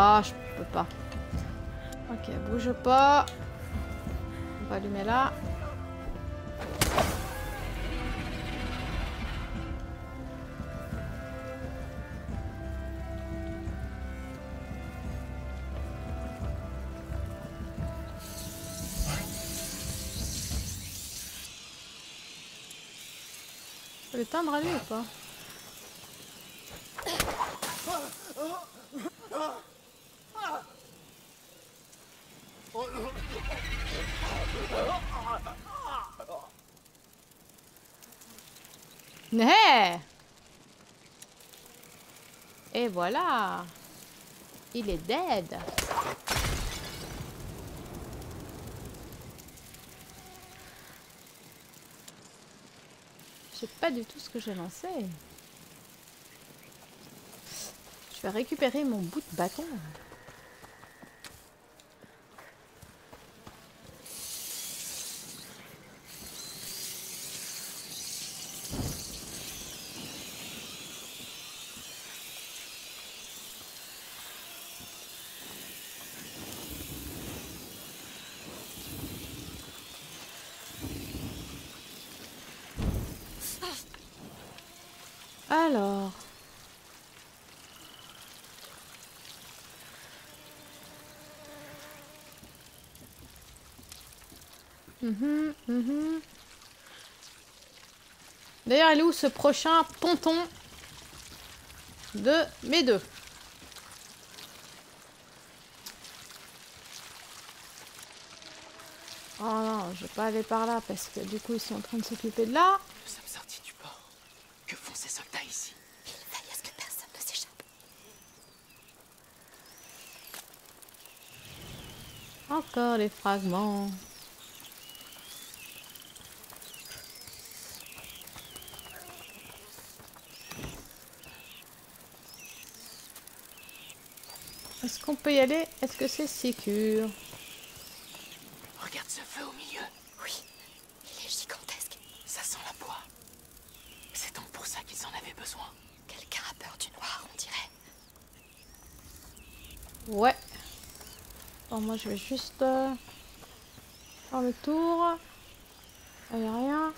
Ah, je peux pas. Ok, bouge pas. On va allumer là. Le timbre à lui ou pas? Hey! Et voilà! Il est dead! Je sais pas du tout ce que j'ai lancé. Je vais récupérer mon bout de bâton. Alors... Mmh, mmh. D'ailleurs, elle est où ce prochain ponton de mes deux? Oh non, je vais pas aller par là parce que du coup, ils sont en train de s'occuper de là. Nous sommes sortis du port. Que font ces soldats ici? Il veille à ce que personne ne s'échappe. Encore les fragments. Est-ce qu'on peut y aller? Est-ce que c'est sécure? Regarde ce feu au milieu. Oui, il est gigantesque. Ça sent la poire. C'est donc pour ça qu'ils en avaient besoin. Quelqu'un a peur du noir, on dirait. Ouais. Bon, moi je vais juste euh, faire le tour. Il n'y a rien.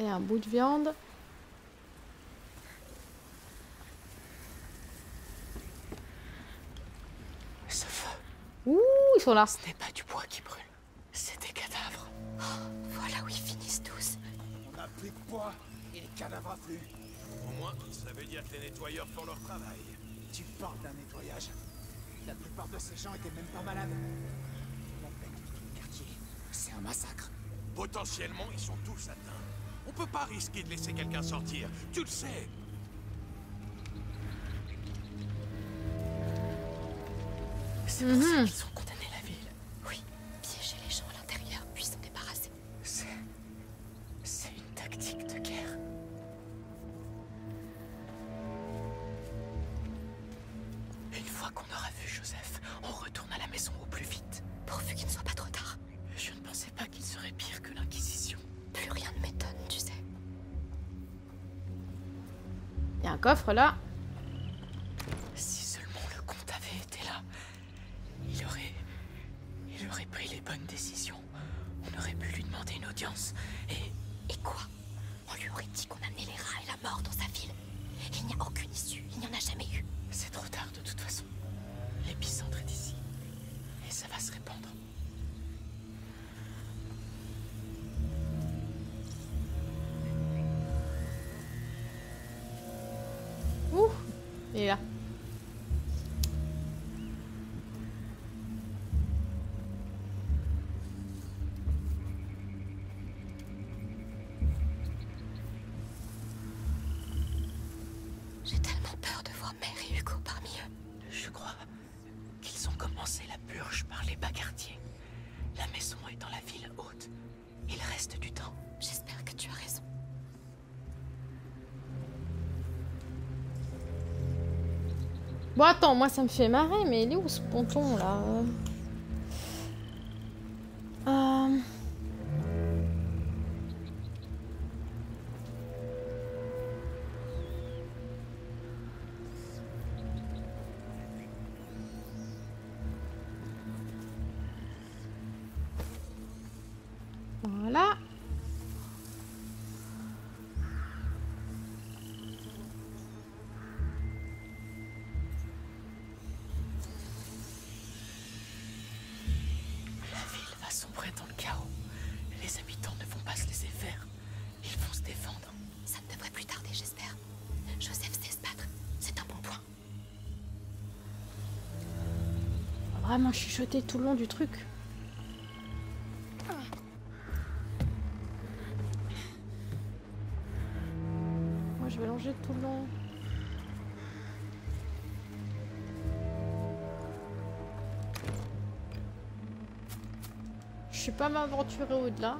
Et un bout de viande. Ce feu. Ouh, ils sont là. Ce n'est pas du bois qui brûle, c'est des cadavres. Oh, voilà où ils finissent tous. On n'a plus de bois et les cadavres affluent. Au moins, ça veut dire que les nettoyeurs font leur travail. Tu parles d'un nettoyage. La plupart de ces gens étaient même pas malades. La peine de tout le quartier, c'est un massacre. Potentiellement, ils sont tous atteints. On peut pas risquer de laisser quelqu'un sortir, tu le sais. C'est pour ça qu'ils ont condamné la ville. Oui, piéger les gens à l'intérieur, puis s'en débarrasser. C'est... c'est une tactique de guerre. Une fois qu'on aura vu Joseph, on retourne à la maison au plus vite. Pourvu qu'il ne soit pas trop tard. Je ne pensais pas qu'il serait pire que l'Inquisition. Plus rien ne m'étonne, tu sais. Il y a un coffre là. Si seulement le comte avait été là, il aurait... il aurait pris les bonnes décisions. On aurait pu lui demander une audience et... Et quoi? On lui aurait dit qu'on amenait les rats et la mort dans sa ville. Il n'y a aucune issue, il n'y en a jamais eu. C'est trop tard de toute façon. L'épicentre est ici. Et ça va se répandre. Il est là. J'ai tellement peur de voir Mère et Hugo parmi eux. Je crois qu'ils ont commencé la purge par les bas quartiers. La maison est dans la ville haute. Il reste du temps. J'espère que tu as raison. Bon attends, moi ça me fait marrer, mais il est où ce ponton là? euh... Voilà. Vraiment chuchoté tout le long du truc. Moi je vais longer tout le long. Je suis pas m'aventurer au-delà.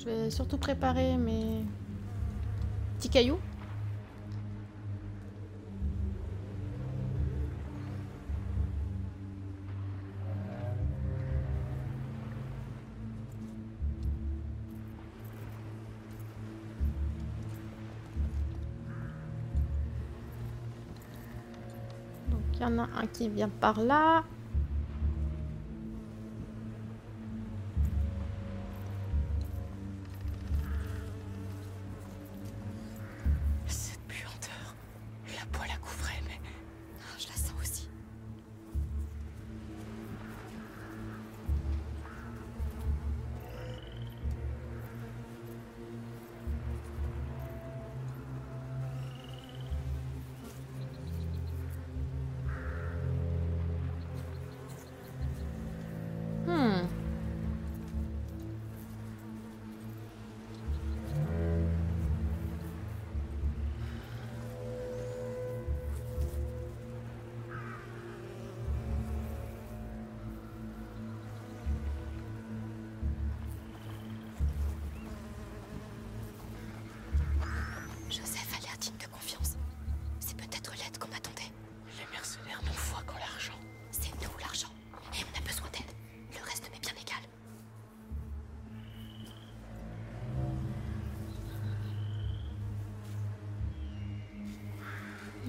Je vais surtout préparer mes petits cailloux. Donc il y en a un qui vient par là. Cette puanteur, la poêle à couvrir, mais... Oh, je la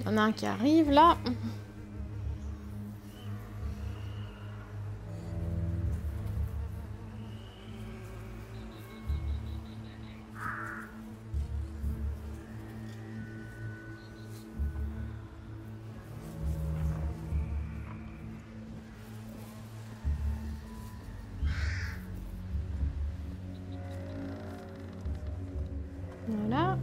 Il y en a un qui arrive là. Voilà.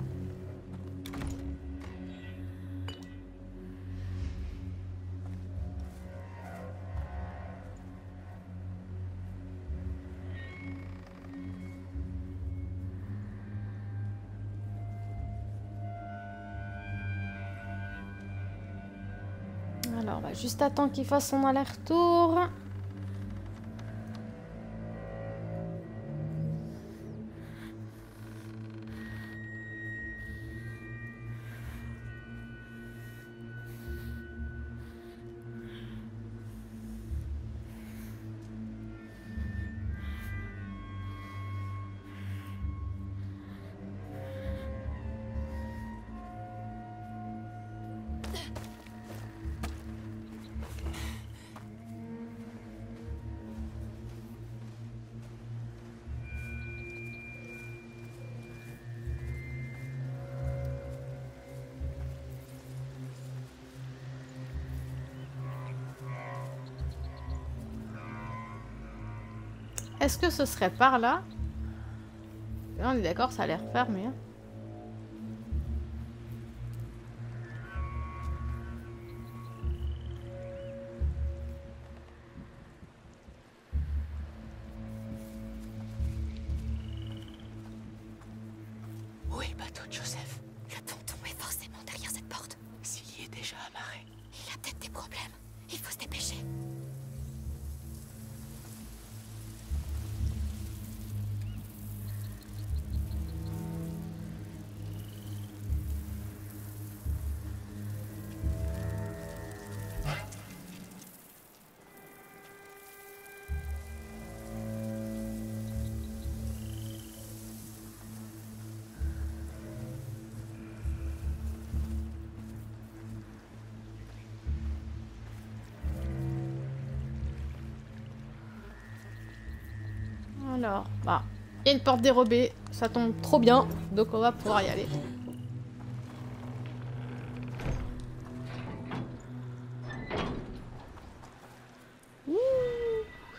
Alors, on va juste attendre qu'il fasse son aller-retour. Est-ce que ce serait par là? Là, on est d'accord, ça a l'air fermé. Hein. Où est le bateau de Joseph? Le ponton est forcément derrière cette porte. S'il y est déjà amarré. Il a peut-être des problèmes. Il faut se dépêcher. Alors, bah, il y a une porte dérobée, ça tombe trop bien, donc on va pouvoir y aller.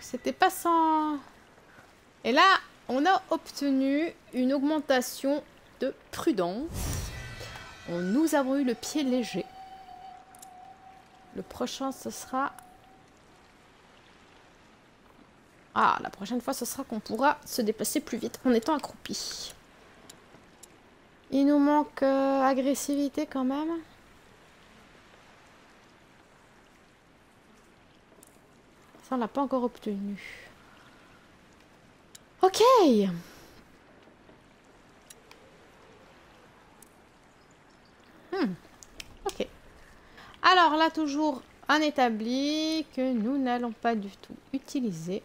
C'était pas sans... Et là, on a obtenu une augmentation de prudence. On, nous avons eu le pied léger. Le prochain, ce sera... Ah, la prochaine fois, ce sera qu'on pourra se déplacer plus vite en étant accroupi. Il nous manque euh, agressivité quand même. Ça, on l'a pas encore obtenu. Ok! Hmm. Ok. Alors là, toujours un établi que nous n'allons pas du tout utiliser.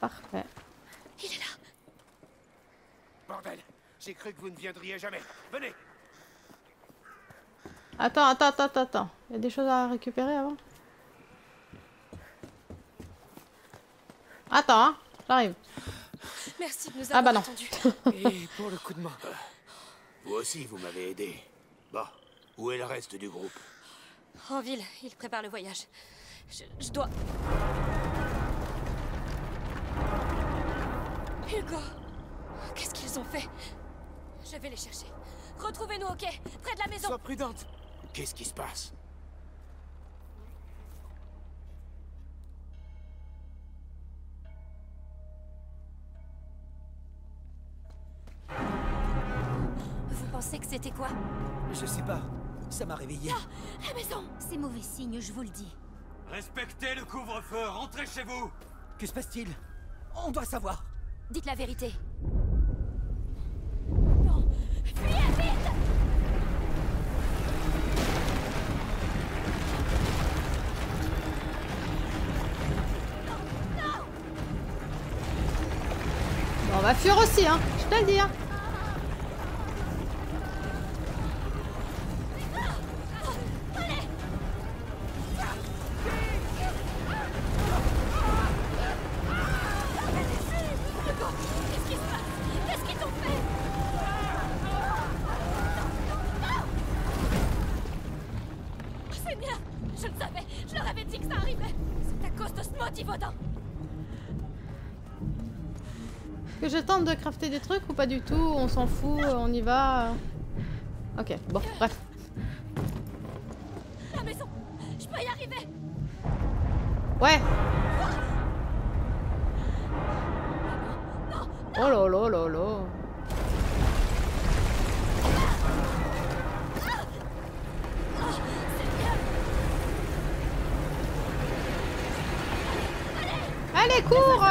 Parfait. Il est là. Bordel, j'ai cru que vous ne viendriez jamais. Venez. Attends, attends, attends, attends. Il y a des choses à récupérer avant. Attends, hein, j'arrive. Merci de nous avoir ah bah non. Attendu. Et pour le coup de main. Vous aussi, vous m'avez aidé. Bah, où est le reste du groupe? En ville, ils préparent le voyage. Je, je dois... Hugo, qu'est-ce qu'ils ont fait? Je vais les chercher. Retrouvez-nous, ok? Près de la maison. Sois prudente. Qu'est-ce qui se passe? Vous pensez que c'était quoi? Je sais pas. Ça m'a réveillé. Ah, la maison. C'est mauvais signe, je vous le dis. Respectez le couvre-feu. Rentrez chez vous. Que se passe-t-il? On doit savoir. Dites la vérité. Non, fuyez vite! Non, non! Bon, on va fuir aussi, hein, je te le dis. Hein. Je leur avais dit que ça arrivait. C'est à cause de ce maudit Vaudin. Que je tente de crafter des trucs ou pas du tout? On s'en fout, on y va. Ok, bon, bref. La maison, je peux y arriver. Ouais. Oh là là là là. Allez, cours!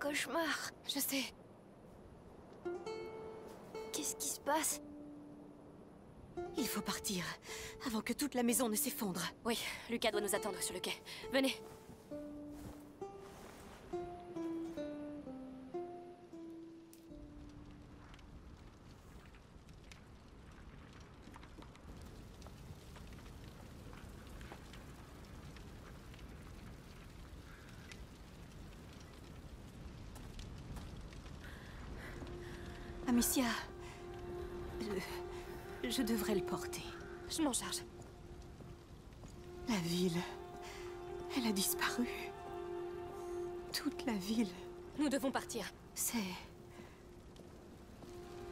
Cauchemar, je sais. Qu'est-ce qui se passe? Il faut partir, avant que toute la maison ne s'effondre. Oui, Lucas doit nous attendre sur le quai. Venez. Amicia, je, je devrais le porter. Je m'en charge. La ville, elle a disparu. Toute la ville. Nous devons partir. C'est...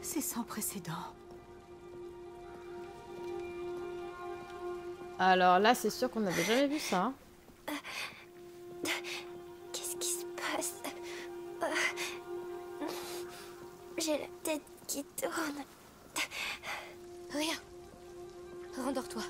c'est sans précédent. Alors là, c'est sûr qu'on n'avait jamais vu ça. Qu'est-ce qui se passe? J'ai la tête qui tourne. Rien. Rendors-toi.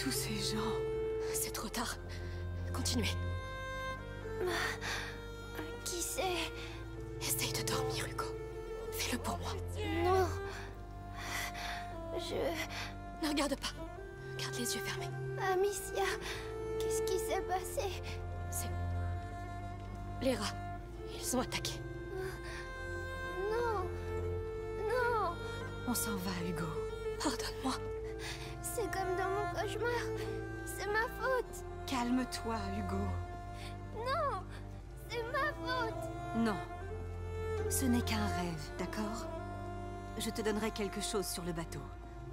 Tous ces gens... C'est trop tard. Continuez. Qui c'est? Essaye de dormir, Hugo. Fais-le pour moi. Non. Je... Ne regarde pas. Garde les yeux fermés. Amicia, qu'est-ce qui s'est passé? C'est... Les rats. Ils ont attaqué. Non. Non. On s'en va, Hugo. Pardonne-moi. C'est comme dans mon cauchemar. C'est ma faute. Calme-toi, Hugo. Non, c'est ma faute. Non. Ce n'est qu'un rêve, d'accord? Je te donnerai quelque chose sur le bateau.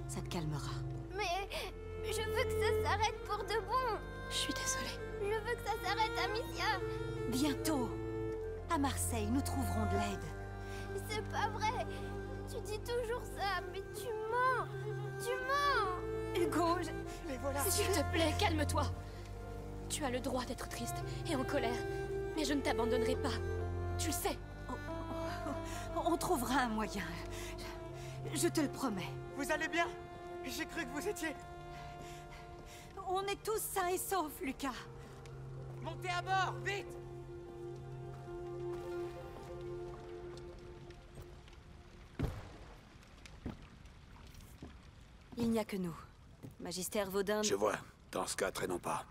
Ça te calmera. Mais je veux que ça s'arrête pour de bon. Je suis désolée. Je veux que ça s'arrête, Amicia. Bientôt. À Marseille, nous trouverons de l'aide. C'est pas vrai. Tu dis toujours ça, mais tu mens. Tu mens. Hugo, je... Mais voilà. S'il te plaît, calme-toi. Tu as le droit d'être triste et en colère, mais je ne t'abandonnerai pas. Tu le sais. Oh, oh, oh. On trouvera un moyen. Je, je te le promets. Vous allez bien? J'ai cru que vous étiez... On est tous sains et saufs, Lucas. Montez à bord, vite! Il n'y a que nous. Magistère Vaudin... Je vois. Dans ce cas, traînons pas.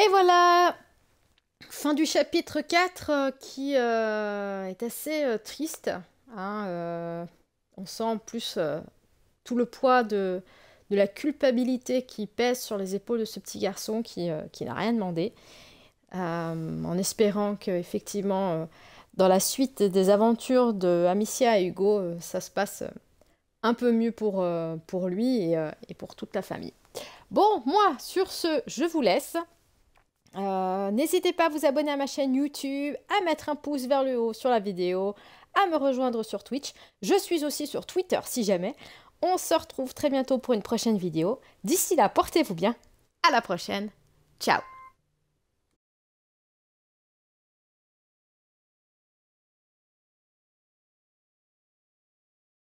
Et voilà, fin du chapitre quatre euh, qui euh, est assez euh, triste. Hein, euh, on sent en plus euh, tout le poids de, de la culpabilité qui pèse sur les épaules de ce petit garçon qui, euh, qui n'a rien demandé. Euh, en espérant qu'effectivement, euh, dans la suite des aventures de Amicia et Hugo, euh, ça se passe un peu mieux pour, euh, pour lui et, euh, et pour toute la famille. Bon, moi, sur ce, je vous laisse. Euh, n'hésitez pas à vous abonner à ma chaîne YouTube, à mettre un pouce vers le haut sur la vidéo, à me rejoindre sur Twitch. Je suis aussi sur Twitter si jamais. On se retrouve très bientôt pour une prochaine vidéo. D'ici là, portez-vous bien. À la prochaine. Ciao.